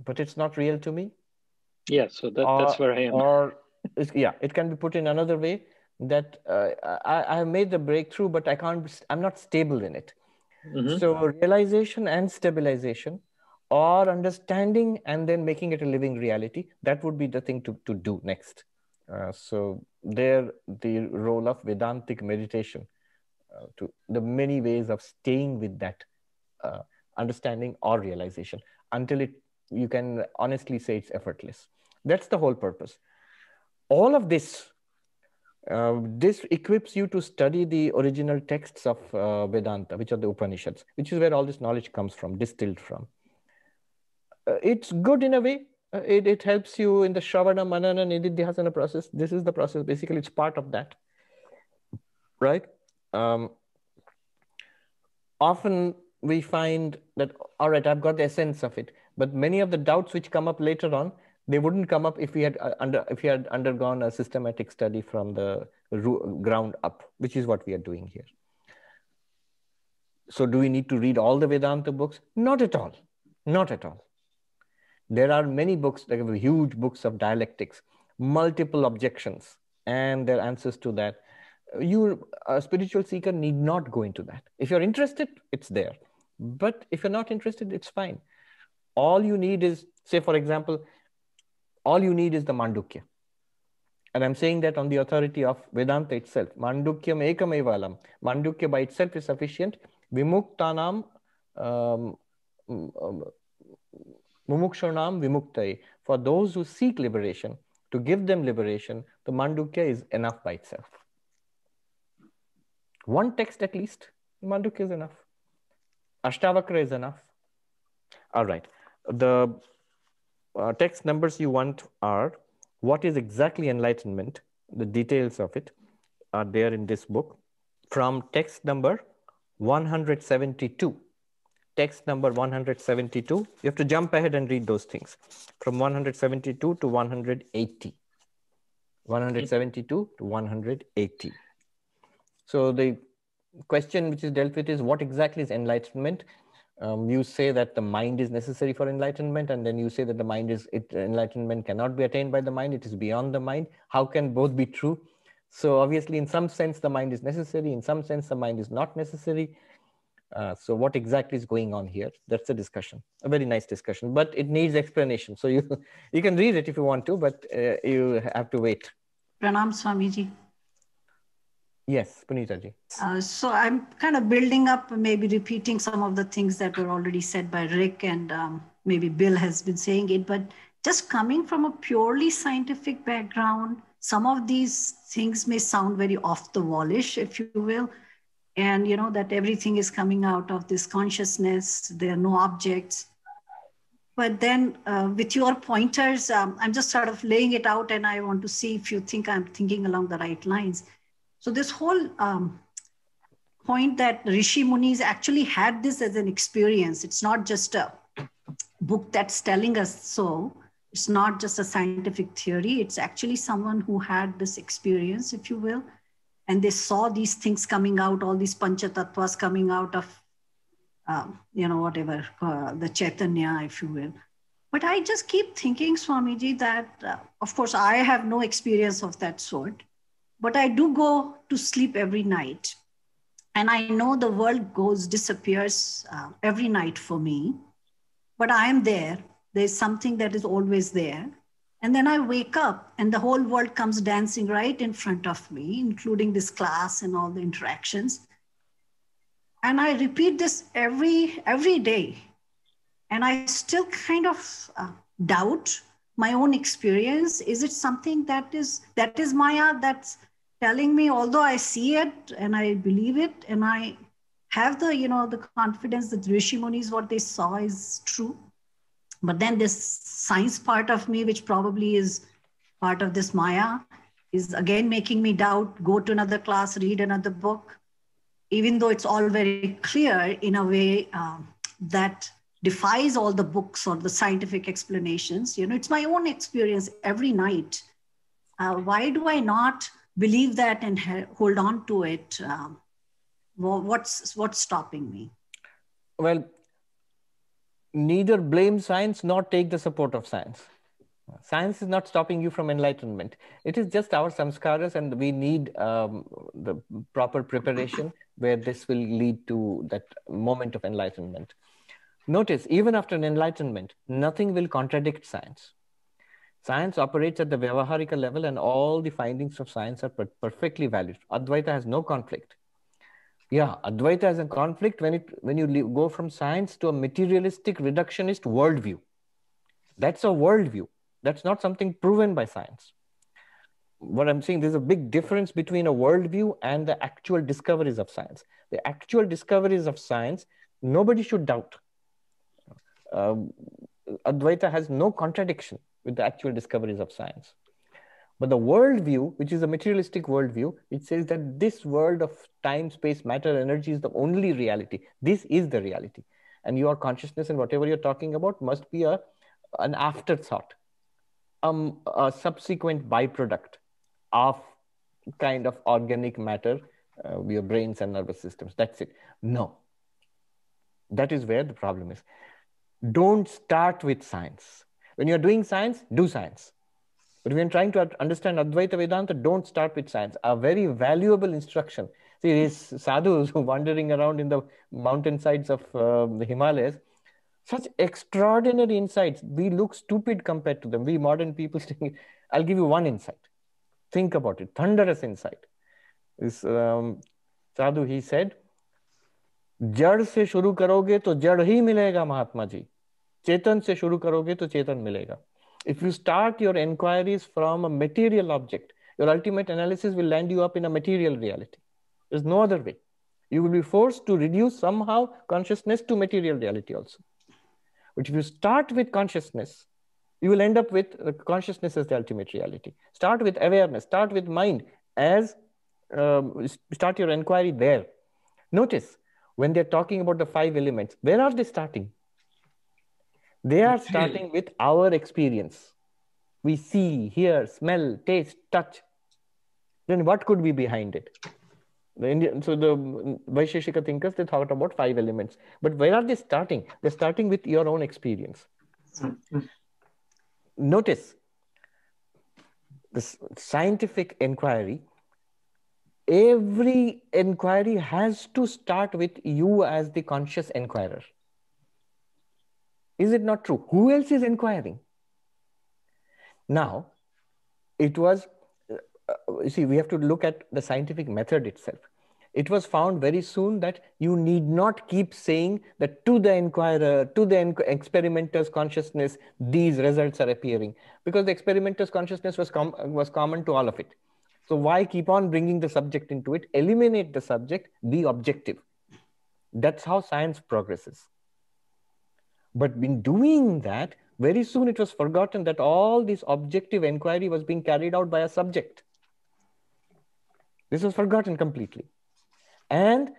but it's not real to me. Yeah, so that's where I am. Or, yeah, it can be put in another way, that I have made the breakthrough, but I can't, I'm not stable in it. Mm-hmm. So realization and stabilization, or understanding and then making it a living reality, that would be the thing to do next. So there, the role of Vedantic meditation, to the many ways of staying with that understanding or realization until it, you can honestly say it's effortless. That's the whole purpose. All of this, this equips you to study the original texts of Vedanta, which are the Upanishads, which is where all this knowledge comes from, distilled from. It's good in a way. It helps you in the Shravana, Manana, Nididhyasana process. This is the process. Basically, it's part of that, right? Often we find that, all right, I've got the essence of it, but many of the doubts which come up later on, they wouldn't come up if we had undergone a systematic study from the ground up, which is what we are doing here. So do we need to read all the Vedanta books? Not at all. Not at all. There are many books, like huge books of dialectics, multiple objections and their answers to that. You, a spiritual seeker, need not go into that. If you're interested, it's there. But if you're not interested, it's fine. All you need is, say for example, all you need is the Mandukya. And I'm saying that on the authority of Vedanta itself. Mandukyam ekamevalam. Mandukya by itself is sufficient. Vimuktanam mumukshanam vimuktai. For those who seek liberation, to give them liberation, the Mandukya is enough by itself. One text at least, Mandukya is enough. Ashtavakra is enough. All right. The text numbers you want are, what is exactly enlightenment? The details of it are there in this book. From text number 172. Text number 172. You have to jump ahead and read those things. From 172 to 180. 172 to 180. So the question which is dealt with is, what exactly is enlightenment? You say that the mind is necessary for enlightenment, and then you say that the mind is, enlightenment cannot be attained by the mind, it is beyond the mind. How can both be true? So obviously, in some sense, the mind is necessary, in some sense, the mind is not necessary. So what exactly is going on here? That's a discussion, a very nice discussion, but it needs explanation. So you can read it if you want to, but you have to wait. Pranam Swamiji. Yes, Punitaji. So I'm kind of building up, maybe repeating some of the things that were already said by Rick, and maybe Bill has been saying it, but just coming from a purely scientific background, some of these things may sound very off the wallish, if you will. And you know that everything is coming out of this consciousness, there are no objects. But then with your pointers, I'm just sort of laying it out, and I want to see if you think I'm thinking along the right lines. So this whole point that Rishi Munis actually had this as an experience, it's not just a book that's telling us so, it's not just a scientific theory, it's actually someone who had this experience, if you will, and they saw these things coming out, all these panchatattvas coming out of, whatever, the Chaitanya, if you will. But I just keep thinking, Swamiji, that of course I have no experience of that sort, but I do go to sleep every night. And I know the world disappears every night for me, but I am there. There's something that is always there. And then I wake up and the whole world comes dancing right in front of me, including this class and all the interactions. And I repeat this every day. And I still kind of doubt my own experience? Is it something that is Maya that's telling me, although I see it and I believe it and I have the, you know, the confidence that Rishi Munis, what they saw is true? But then this science part of me, which probably is part of this Maya, is again making me doubt, go to another class, read another book, even though it's all very clear in a way that defies all the books or the scientific explanations. You know, it's my own experience every night. Why do I not believe that and hold on to it? What's stopping me? Well, neither blame science nor take the support of science. Science is not stopping you from enlightenment. It is just our samskaras, and we need the proper preparation where this will lead to that moment of enlightenment. Notice, even after an enlightenment, nothing will contradict science. Science operates at the Vyavaharika level, and all the findings of science are perfectly valid. Advaita has no conflict. Yeah, Advaita has a conflict when you go from science to a materialistic reductionist worldview. That's a worldview. That's not something proven by science. What I'm saying, there's a big difference between a worldview and the actual discoveries of science. The actual discoveries of science, nobody should doubt. Advaita has no contradiction with the actual discoveries of science. But the worldview, which is a materialistic worldview, it says that this world of time, space, matter, energy is the only reality. This is the reality. And your consciousness and whatever you're talking about must be an afterthought, a subsequent byproduct of kind of organic matter, your brains and nervous systems. That's it. No. That is where the problem is. Don't start with science. When you're doing science, do science. But when trying to understand Advaita Vedanta, don't start with science. A very valuable instruction. See, these sadhus wandering around in the mountainsides of the Himalayas, such extraordinary insights. We look stupid compared to them. We modern people think. I'll give you one insight. Think about it. Thunderous insight. This sadhu, he said, "Jad se shuru karoge to jad hi milega, Mahatma ji. Chetan se shuru karoge to chetan milega." If you start your inquiries from a material object, your ultimate analysis will land you up in a material reality. There's no other way. You will be forced to reduce somehow consciousness to material reality also. But if you start with consciousness, you will end up with consciousness as the ultimate reality. Start with awareness, start with mind, start your inquiry there. Notice, when they're talking about the 5 elements, where are they starting? They are starting with our experience. We see, hear, smell, taste, touch. Then what could be behind it? So the Vaisheshika thinkers, they thought about 5 elements. But where are they starting? They're starting with your own experience. Notice, this scientific inquiry, every inquiry has to start with you as the conscious inquirer. Is it not true? Who else is inquiring? Now, it was, you see, we have to look at the scientific method itself. It was found very soon that you need not keep saying that to the inquirer, to the experimenter's consciousness, these results are appearing. Because the experimenter's consciousness was common to all of it. So why keep on bringing the subject into it? Eliminate the subject, be objective. That's how science progresses. But in doing that, very soon it was forgotten that all this objective inquiry was being carried out by a subject. This was forgotten completely. And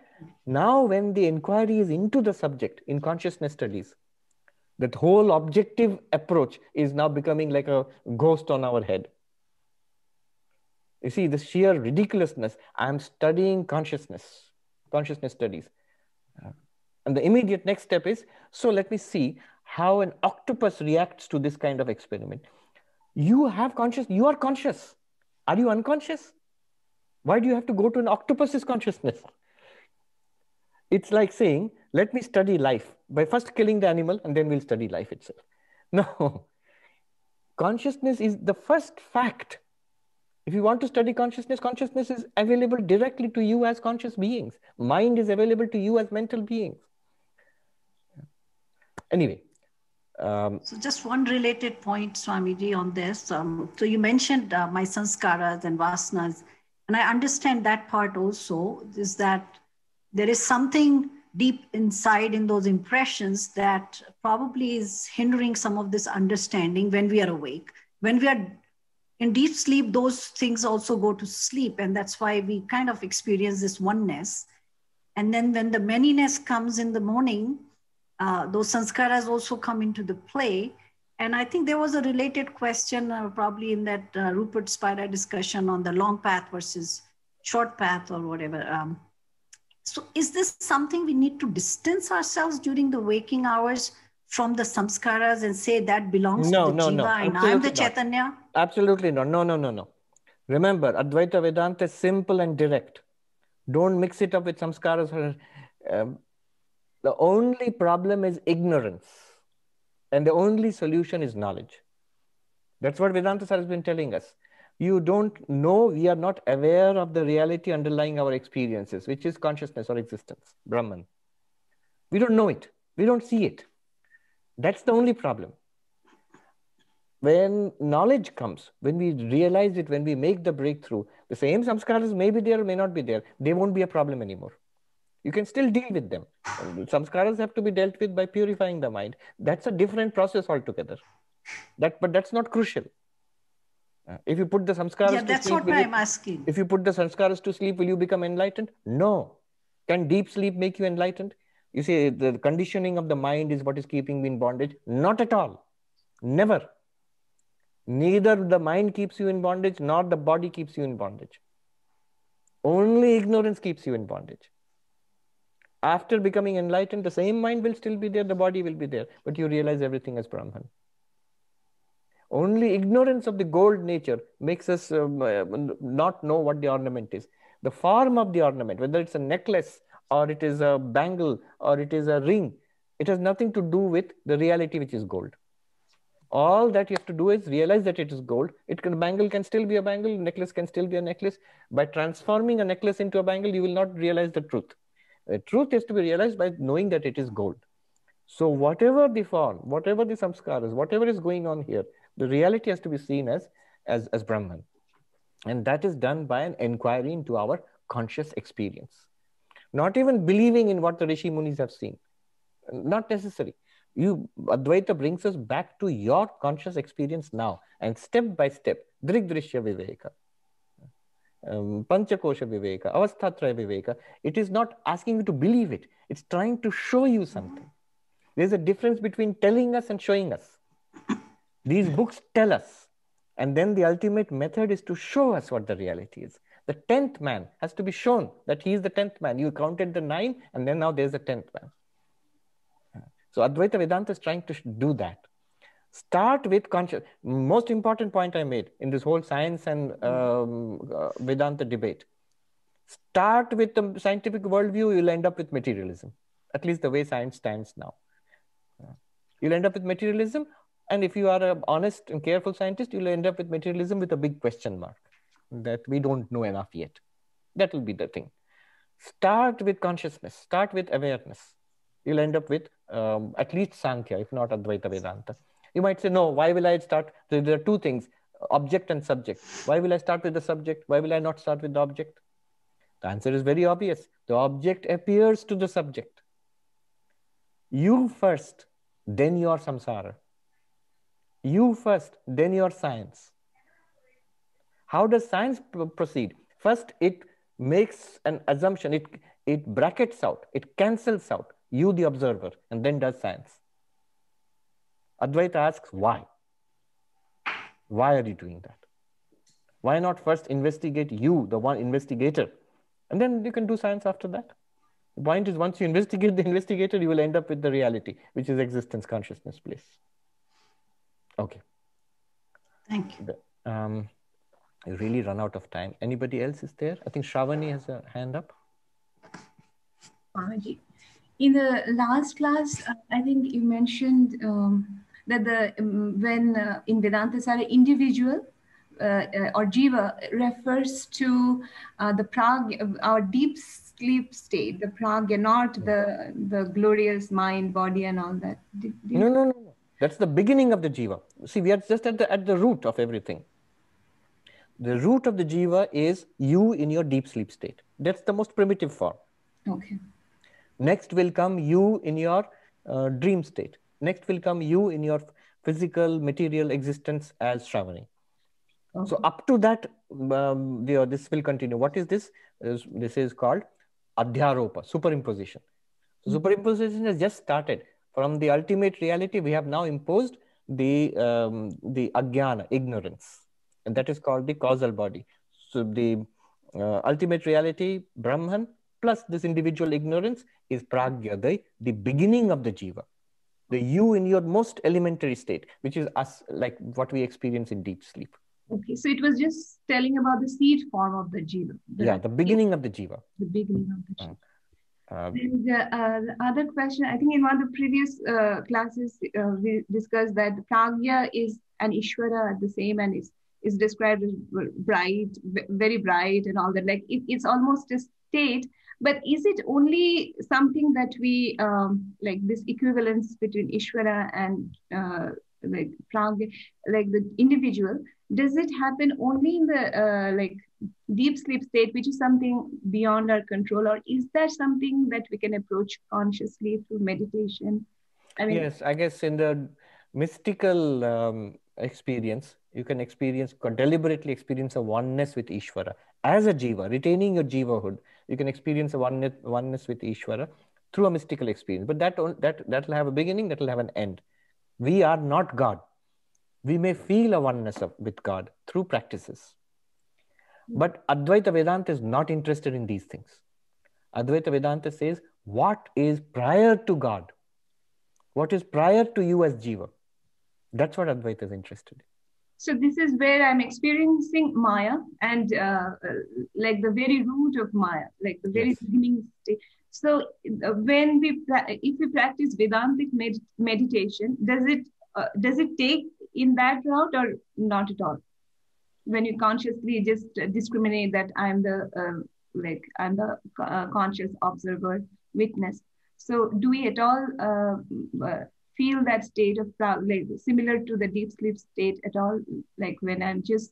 now when the inquiry is into the subject in consciousness studies, that whole objective approach is now becoming like a ghost on our head. You see, the sheer ridiculousness. I'm studying consciousness studies. And the immediate next step is, so let me see how an octopus reacts to this kind of experiment. You have consciousness, you are conscious. Are you unconscious? Why do you have to go to an octopus's consciousness? It's like saying, let me study life by first killing the animal and then we'll study life itself. No, consciousness is the first fact. If you want to study consciousness, consciousness is available directly to you as conscious beings. Mind is available to you as mental beings. Anyway, So just one related point, Swamiji, on this. So you mentioned my sanskaras and vasanas, and I understand that part also, is that there is something deep inside in those impressions that probably is hindering some of this understanding when we are awake. When we are in deep sleep, those things also go to sleep, and that's why we kind of experience this oneness. And then when the manyness comes in the morning, those sanskaras also come into the play. And I think there was a related question probably in that Rupert Spira discussion on the long path versus short path or whatever. So is this something we need to distance ourselves during the waking hours from the samskaras and say that belongs to the jiva and I'm the Chaitanya? Absolutely not. No. Remember, Advaita Vedanta is simple and direct. Don't mix it up with samskaras. The only problem is ignorance. And the only solution is knowledge. That's what Vedanta has been telling us. You don't know, we are not aware of the reality underlying our experiences, which is consciousness or existence, Brahman. We don't know it. We don't see it. That's the only problem. When knowledge comes, when we realize it, when we make the breakthrough, the same samskaras may be there or may not be there. They won't be a problem anymore. You can still deal with them. Samskaras have to be dealt with by purifying the mind. That's a different process altogether. But that's not crucial. If you put the samskaras If you put the samskaras to sleep, will you become enlightened? No. Can deep sleep make you enlightened? You see, the conditioning of the mind is what is keeping me in bondage. Not at all. Never. Neither the mind keeps you in bondage, nor the body keeps you in bondage. Only ignorance keeps you in bondage. After becoming enlightened, the same mind will still be there, the body will be there, but you realize everything as Brahman. Only ignorance of the gold nature makes us not know what the ornament is. The form of the ornament, whether it's a necklace or it is a bangle or it is a ring, it has nothing to do with the reality which is gold. All that you have to do is realize that it is gold. Bangle can still be a bangle, necklace can still be a necklace. By transforming a necklace into a bangle, you will not realize the truth. The truth is to be realized by knowing that it is gold. So whatever the form, whatever the samskaras, whatever is going on here, the reality has to be seen as Brahman. And that is done by an inquiry into our conscious experience. Not even believing in what the Rishi Munis have seen. Not necessary. Advaita brings us back to your conscious experience now. And step by step, Drigdrishya Viveka, Panchakosha Viveka, Avasthatraya Viveka. It is not asking you to believe it. It's trying to show you something. There's a difference between telling us and showing us. These books tell us. And then the ultimate method is to show us what the reality is. The 10th man has to be shown that he is the 10th man. You counted the 9 and then now there's the 10th man. So Advaita Vedanta is trying to do that. Start with conscious. Most important point I made in this whole science and Vedanta debate. Start with the scientific worldview, you'll end up with materialism. At least the way science stands now. You'll end up with materialism. And if you are an honest and careful scientist, you'll end up with materialism with a big question mark that we don't know enough yet. That will be the thing. Start with consciousness. Start with awareness. You'll end up with at least Sankhya, if not Advaita Vedanta. You might say, no, why will I start? There are two things, object and subject. Why will I start with the subject? Why will I not start with the object? The answer is very obvious. The object appears to the subject. You first, then your samsara. You first, then your science. How does science proceed? First, it makes an assumption. It brackets out. It cancels out. You, the observer, and then does science. Advaita asks, why? Why are you doing that? Why not first investigate you, the one investigator? And then you can do science after that. The point is, once you investigate the investigator, you will end up with the reality, which is existence, consciousness, bliss. Okay. Thank you. I really run out of time. Anybody else is there? I think Shravani has a hand up. In the last class, I think you mentioned that when in Vedanta Sara, individual or jiva refers to the pragya, our deep sleep state, the pragya, not the glorious mind, body, and all that. No. That's the beginning of the jiva. See, we are just at the root of everything. The root of the jiva is you in your deep sleep state. That's the most primitive form. Okay. Next will come you in your dream state. Next will come you in your physical, material existence as Shravani. Okay. So up to that, this will continue. What is this? This is called adhyaropa, superimposition. So superimposition has just started. From the ultimate reality, we have now imposed the ajnana, ignorance. And that is called the causal body. So the ultimate reality, Brahman, plus this individual ignorance is Pragya, the beginning of the jiva. The you in your most elementary state, which is us, like what we experience in deep sleep. Okay, so it was just telling about the seed form of the jiva. The beginning of the jiva. The beginning of the jiva. The other question, I think in one of the previous classes, we discussed that Pragya is an Ishvara, the same, and is described as bright, very bright and all that. Like it's almost a state, but is it only something that we, like this equivalence between Ishvara and like Pragya, like the individual, does it happen only in the like deep sleep state, which is something beyond our control, or is there something that we can approach consciously through meditation? I mean, yes, I guess in the mystical experience, you can deliberately experience a oneness with Ishvara as a jiva, retaining your jivahood. You can experience a oneness with Ishvara through a mystical experience, but that will have a beginning, that will have an end. We are not God. We may feel a oneness with God through practices. But Advaita Vedanta is not interested in these things. Advaita Vedanta says, what is prior to God? What is prior to you as jiva? That's what Advaita is interested in. So this is where I'm experiencing Maya and like the very root of Maya, like the very beginning state. So when if we practice Vedantic meditation, does it take in that route or not at all? When you consciously just discriminate that I'm the conscious observer, witness. So do we at all feel that state of like similar to the deep sleep state at all? Like when I'm just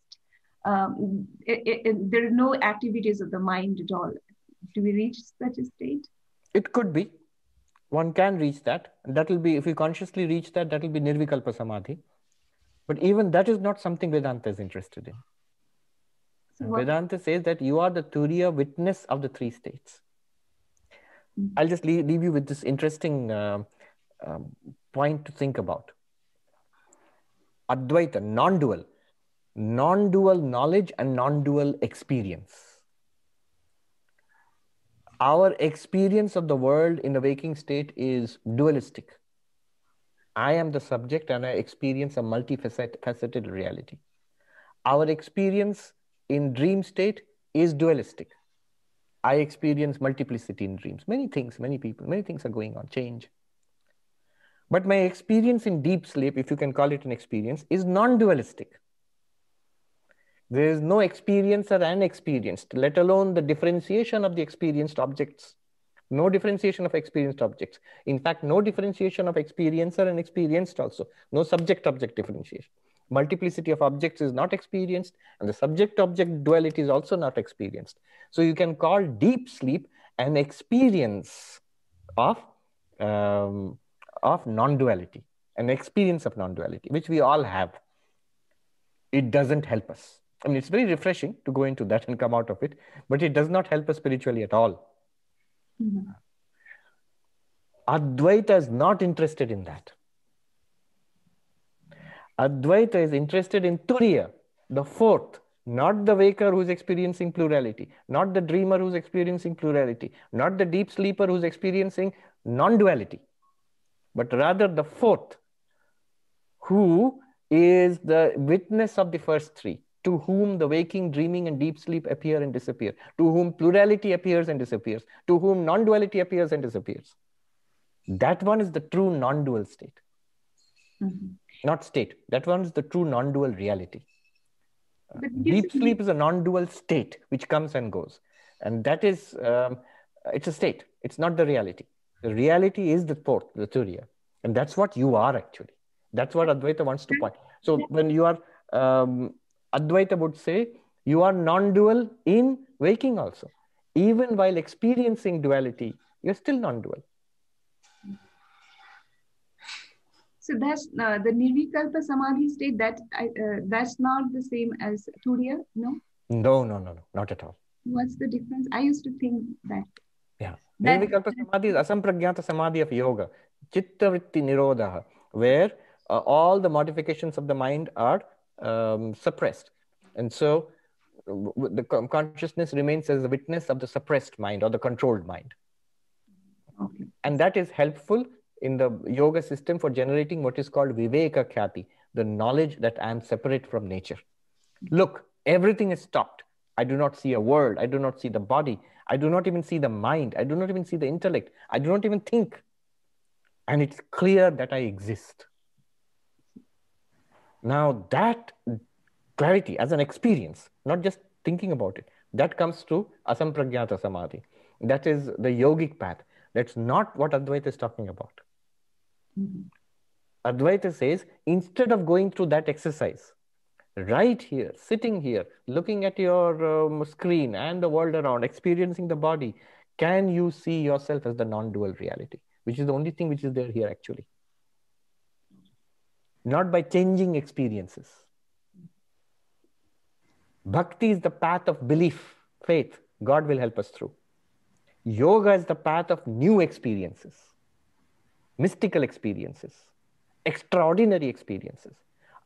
there are no activities of the mind at all. Do we reach such a state? It could be. One can reach that. That will be, if we consciously reach that, that will be Nirvikalpa Samadhi. But even that is not something Vedanta is interested in. So Vedanta says that you are the Turiya witness of the three states. I'll just leave you with this interesting point to think about. Advaita, non-dual. Non-dual knowledge and non-dual experience. Our experience of the world in the waking state is dualistic. I am the subject and I experience a multifaceted reality. Our experience in dream state is dualistic. I experience multiplicity in dreams. Many things, many people, many things are going on, change. But my experience in deep sleep, if you can call it an experience, is non-dualistic. There is no experiencer and experienced, let alone the differentiation of the experienced objects. No differentiation of experienced objects. In fact, no differentiation of experiencer and experienced also. No subject-object differentiation. Multiplicity of objects is not experienced, and the subject-object duality is also not experienced. So you can call deep sleep an experience of non-duality, an experience of non-duality, which we all have. It doesn't help us. I mean, it's very refreshing to go into that and come out of it, but it does not help us spiritually at all. Mm-hmm. Advaita is not interested in that. Advaita is interested in Turiya, the fourth, not the waker who's experiencing plurality, not the dreamer who's experiencing plurality, not the deep sleeper who's experiencing non-duality, but rather the fourth, who is the witness of the first three, to whom the waking, dreaming, and deep sleep appear and disappear, to whom plurality appears and disappears, to whom non-duality appears and disappears. That one is the true non-dual state. Mm-hmm. Not state. That one is the true non-dual reality. Deep sleep is a non-dual state which comes and goes. And that is, it's a state. It's not the reality. The reality is the fourth, the Turiya. And that's what you are actually. That's what Advaita wants to point. So when you are, Advaita would say, you are non-dual in waking also. Even while experiencing duality, you're still non-dual. So that's the Nirvikalpa Samadhi state, that that's not the same as Turiya, no? No, not at all. What's the difference? I used to think that. Yeah. Nirvikalpa Samadhi is Asamprajnata Samadhi of yoga. Chitta-vritti nirodha, where all the modifications of the mind are suppressed. And so the consciousness remains as a witness of the suppressed mind or the controlled mind. Okay. And that is helpful in the yoga system for generating what is called Viveka ख्याति, the knowledge that I am separate from nature. Look, everything is stopped. I do not see a world. I do not see the body. I do not even see the mind. I do not even see the intellect. I do not even think. And it's clear that I exist. Now that clarity as an experience, not just thinking about it, that comes to Asamprajnata Samadhi. That is the yogic path. That's not what Advaita is talking about. Mm-hmm. Advaita says, instead of going through that exercise, right here, sitting here, looking at your screen and the world around, experiencing the body, can you see yourself as the non-dual reality? Which is the only thing which is there here actually. Not by changing experiences. Bhakti is the path of belief, faith. God will help us through. Yoga is the path of new experiences, mystical experiences, extraordinary experiences.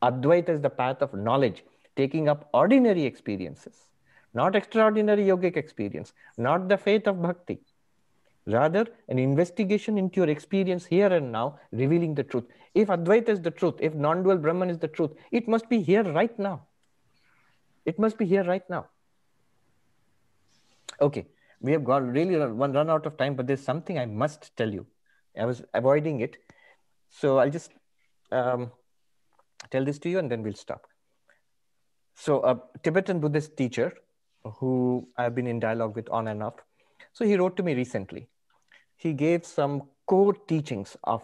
Advaita is the path of knowledge, taking up ordinary experiences, not extraordinary yogic experience, not the faith of bhakti. Rather, an investigation into your experience here and now, revealing the truth. If Advaita is the truth, if non-dual Brahman is the truth, it must be here right now. It must be here right now. Okay. We have got really run out of time, but there's something I must tell you. I was avoiding it. So I'll just tell this to you and then we'll stop. So a Tibetan Buddhist teacher who I've been in dialogue with on and off. So he wrote to me recently. He gave some core teachings of,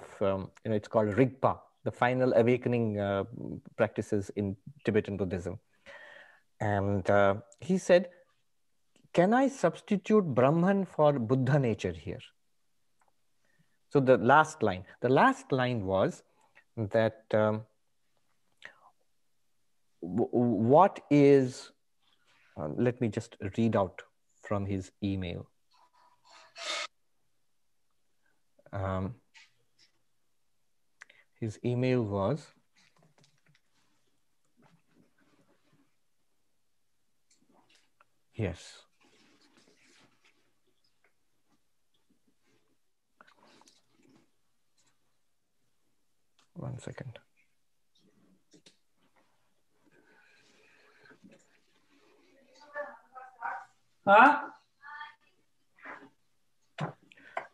it's called Rigpa, the final awakening practices in Tibetan Buddhism. And he said, can I substitute Brahman for Buddha nature here? So the last line was that what is, let me just read out from his email. His email was, yes. One second. Huh?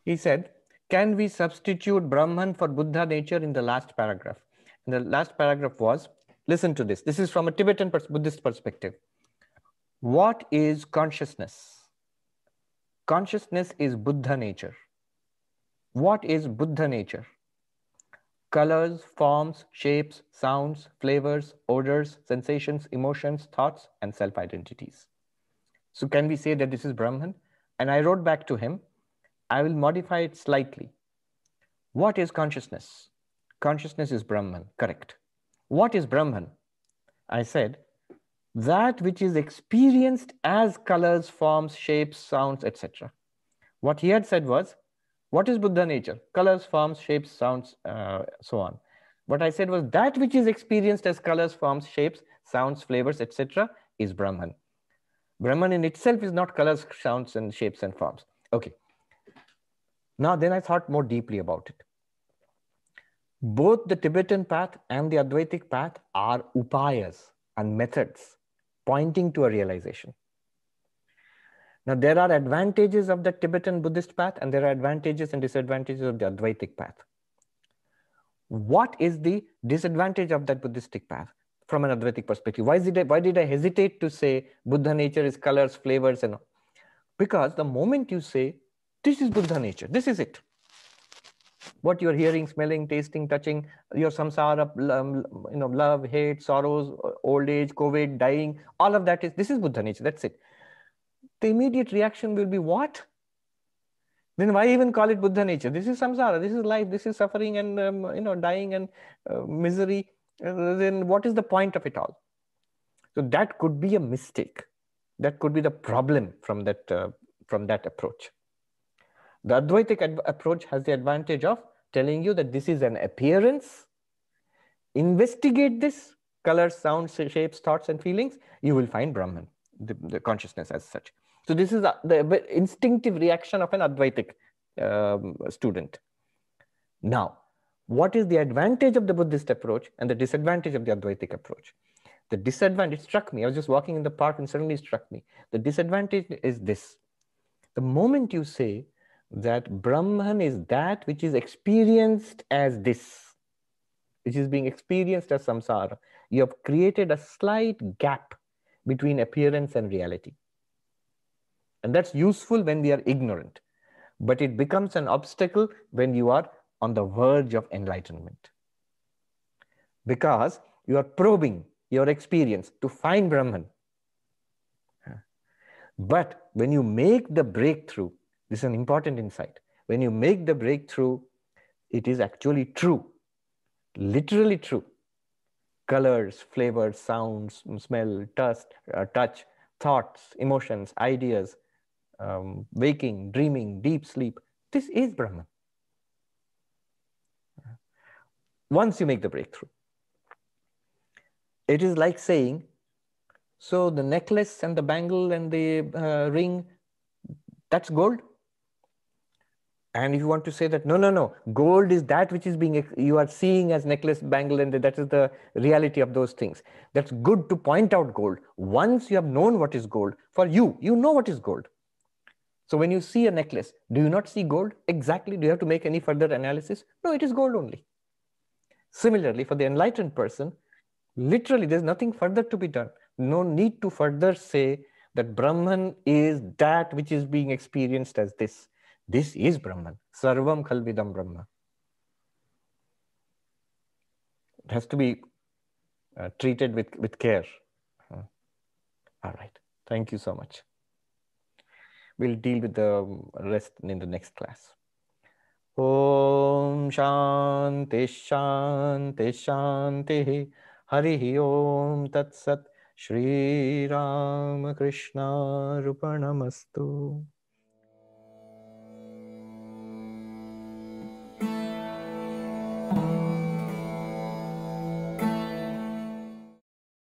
He said, can we substitute Brahman for Buddha nature in the last paragraph? And the last paragraph was, listen to this. This is from a Tibetan Buddhist perspective. What is consciousness? Consciousness is Buddha nature. What is Buddha nature? Colors, forms, shapes, sounds, flavors, odors, sensations, emotions, thoughts, and self-identities. So can we say that this is Brahman? And I wrote back to him, I will modify it slightly. What is consciousness? Consciousness is Brahman, correct. What is Brahman? I said, that which is experienced as colors, forms, shapes, sounds, etc. What he had said was, what is Buddha nature? Colors, forms, shapes, sounds, so on. What I said was that which is experienced as colors, forms, shapes, sounds, flavors, etc. is Brahman. Brahman in itself is not colors, sounds, and shapes, and forms. Okay. Now then I thought more deeply about it. Both the Tibetan path and the Advaitic path are upayas and methods pointing to a realization. Now, there are advantages of the Tibetan Buddhist path and there are advantages and disadvantages of the Advaitic path. What is the disadvantage of that Buddhistic path from an Advaitic perspective? Why did I hesitate to say Buddha nature is colors, flavors and all? Because the moment you say, this is Buddha nature, this is it. what you're hearing, smelling, tasting, touching, your samsara, love, hate, sorrows, old age, COVID, dying, all of that is, this is Buddha nature, that's it. The immediate reaction will be what? Then why even call it Buddha nature? This is samsara, this is life, this is suffering and dying and misery. Then what is the point of it all? So that could be a mistake. That could be the problem from that approach. The Advaitic approach has the advantage of telling you that this is an appearance. Investigate this, colors, sounds, shapes, thoughts, and feelings. You will find Brahman, the consciousness as such. So this is the instinctive reaction of an Advaitic student. Now, what is the advantage of the Buddhist approach and the disadvantage of the Advaitic approach? The disadvantage struck me. I was just walking in the park and suddenly struck me. The disadvantage is this. The moment you say that Brahman is that which is experienced as this, which is being experienced as samsara, you have created a slight gap between appearance and reality. And that's useful when we are ignorant, but it becomes an obstacle when you are on the verge of enlightenment. Because you are probing your experience to find Brahman. But when you make the breakthrough, this is an important insight. When you make the breakthrough, it is actually true, literally true. Colors, flavors, sounds, smell, touch, thoughts, emotions, ideas, waking, dreaming, deep sleep. This is Brahman. Once you make the breakthrough, it is like saying, so the necklace and the bangle and the ring, that's gold. And if you want to say that, no, no, no, gold is that which is being, you are seeing as necklace, bangle, and that is the reality of those things. That's good to point out gold. Once you have known what is gold, for you, you know what is gold. So when you see a necklace, do you not see gold? Exactly. Do you have to make any further analysis? No, it is gold only. Similarly, for the enlightened person, literally, there's nothing further to be done. No need to further say that Brahman is that which is being experienced as this. This is Brahman. Sarvam Kalvidam Brahma. It has to be treated with care. All right. Thank you so much. We'll deal with the rest in the next class. Om Shanti Shanti Shanti Harihi Om Tat Sat Shri Ramakrishna Rupanamastu.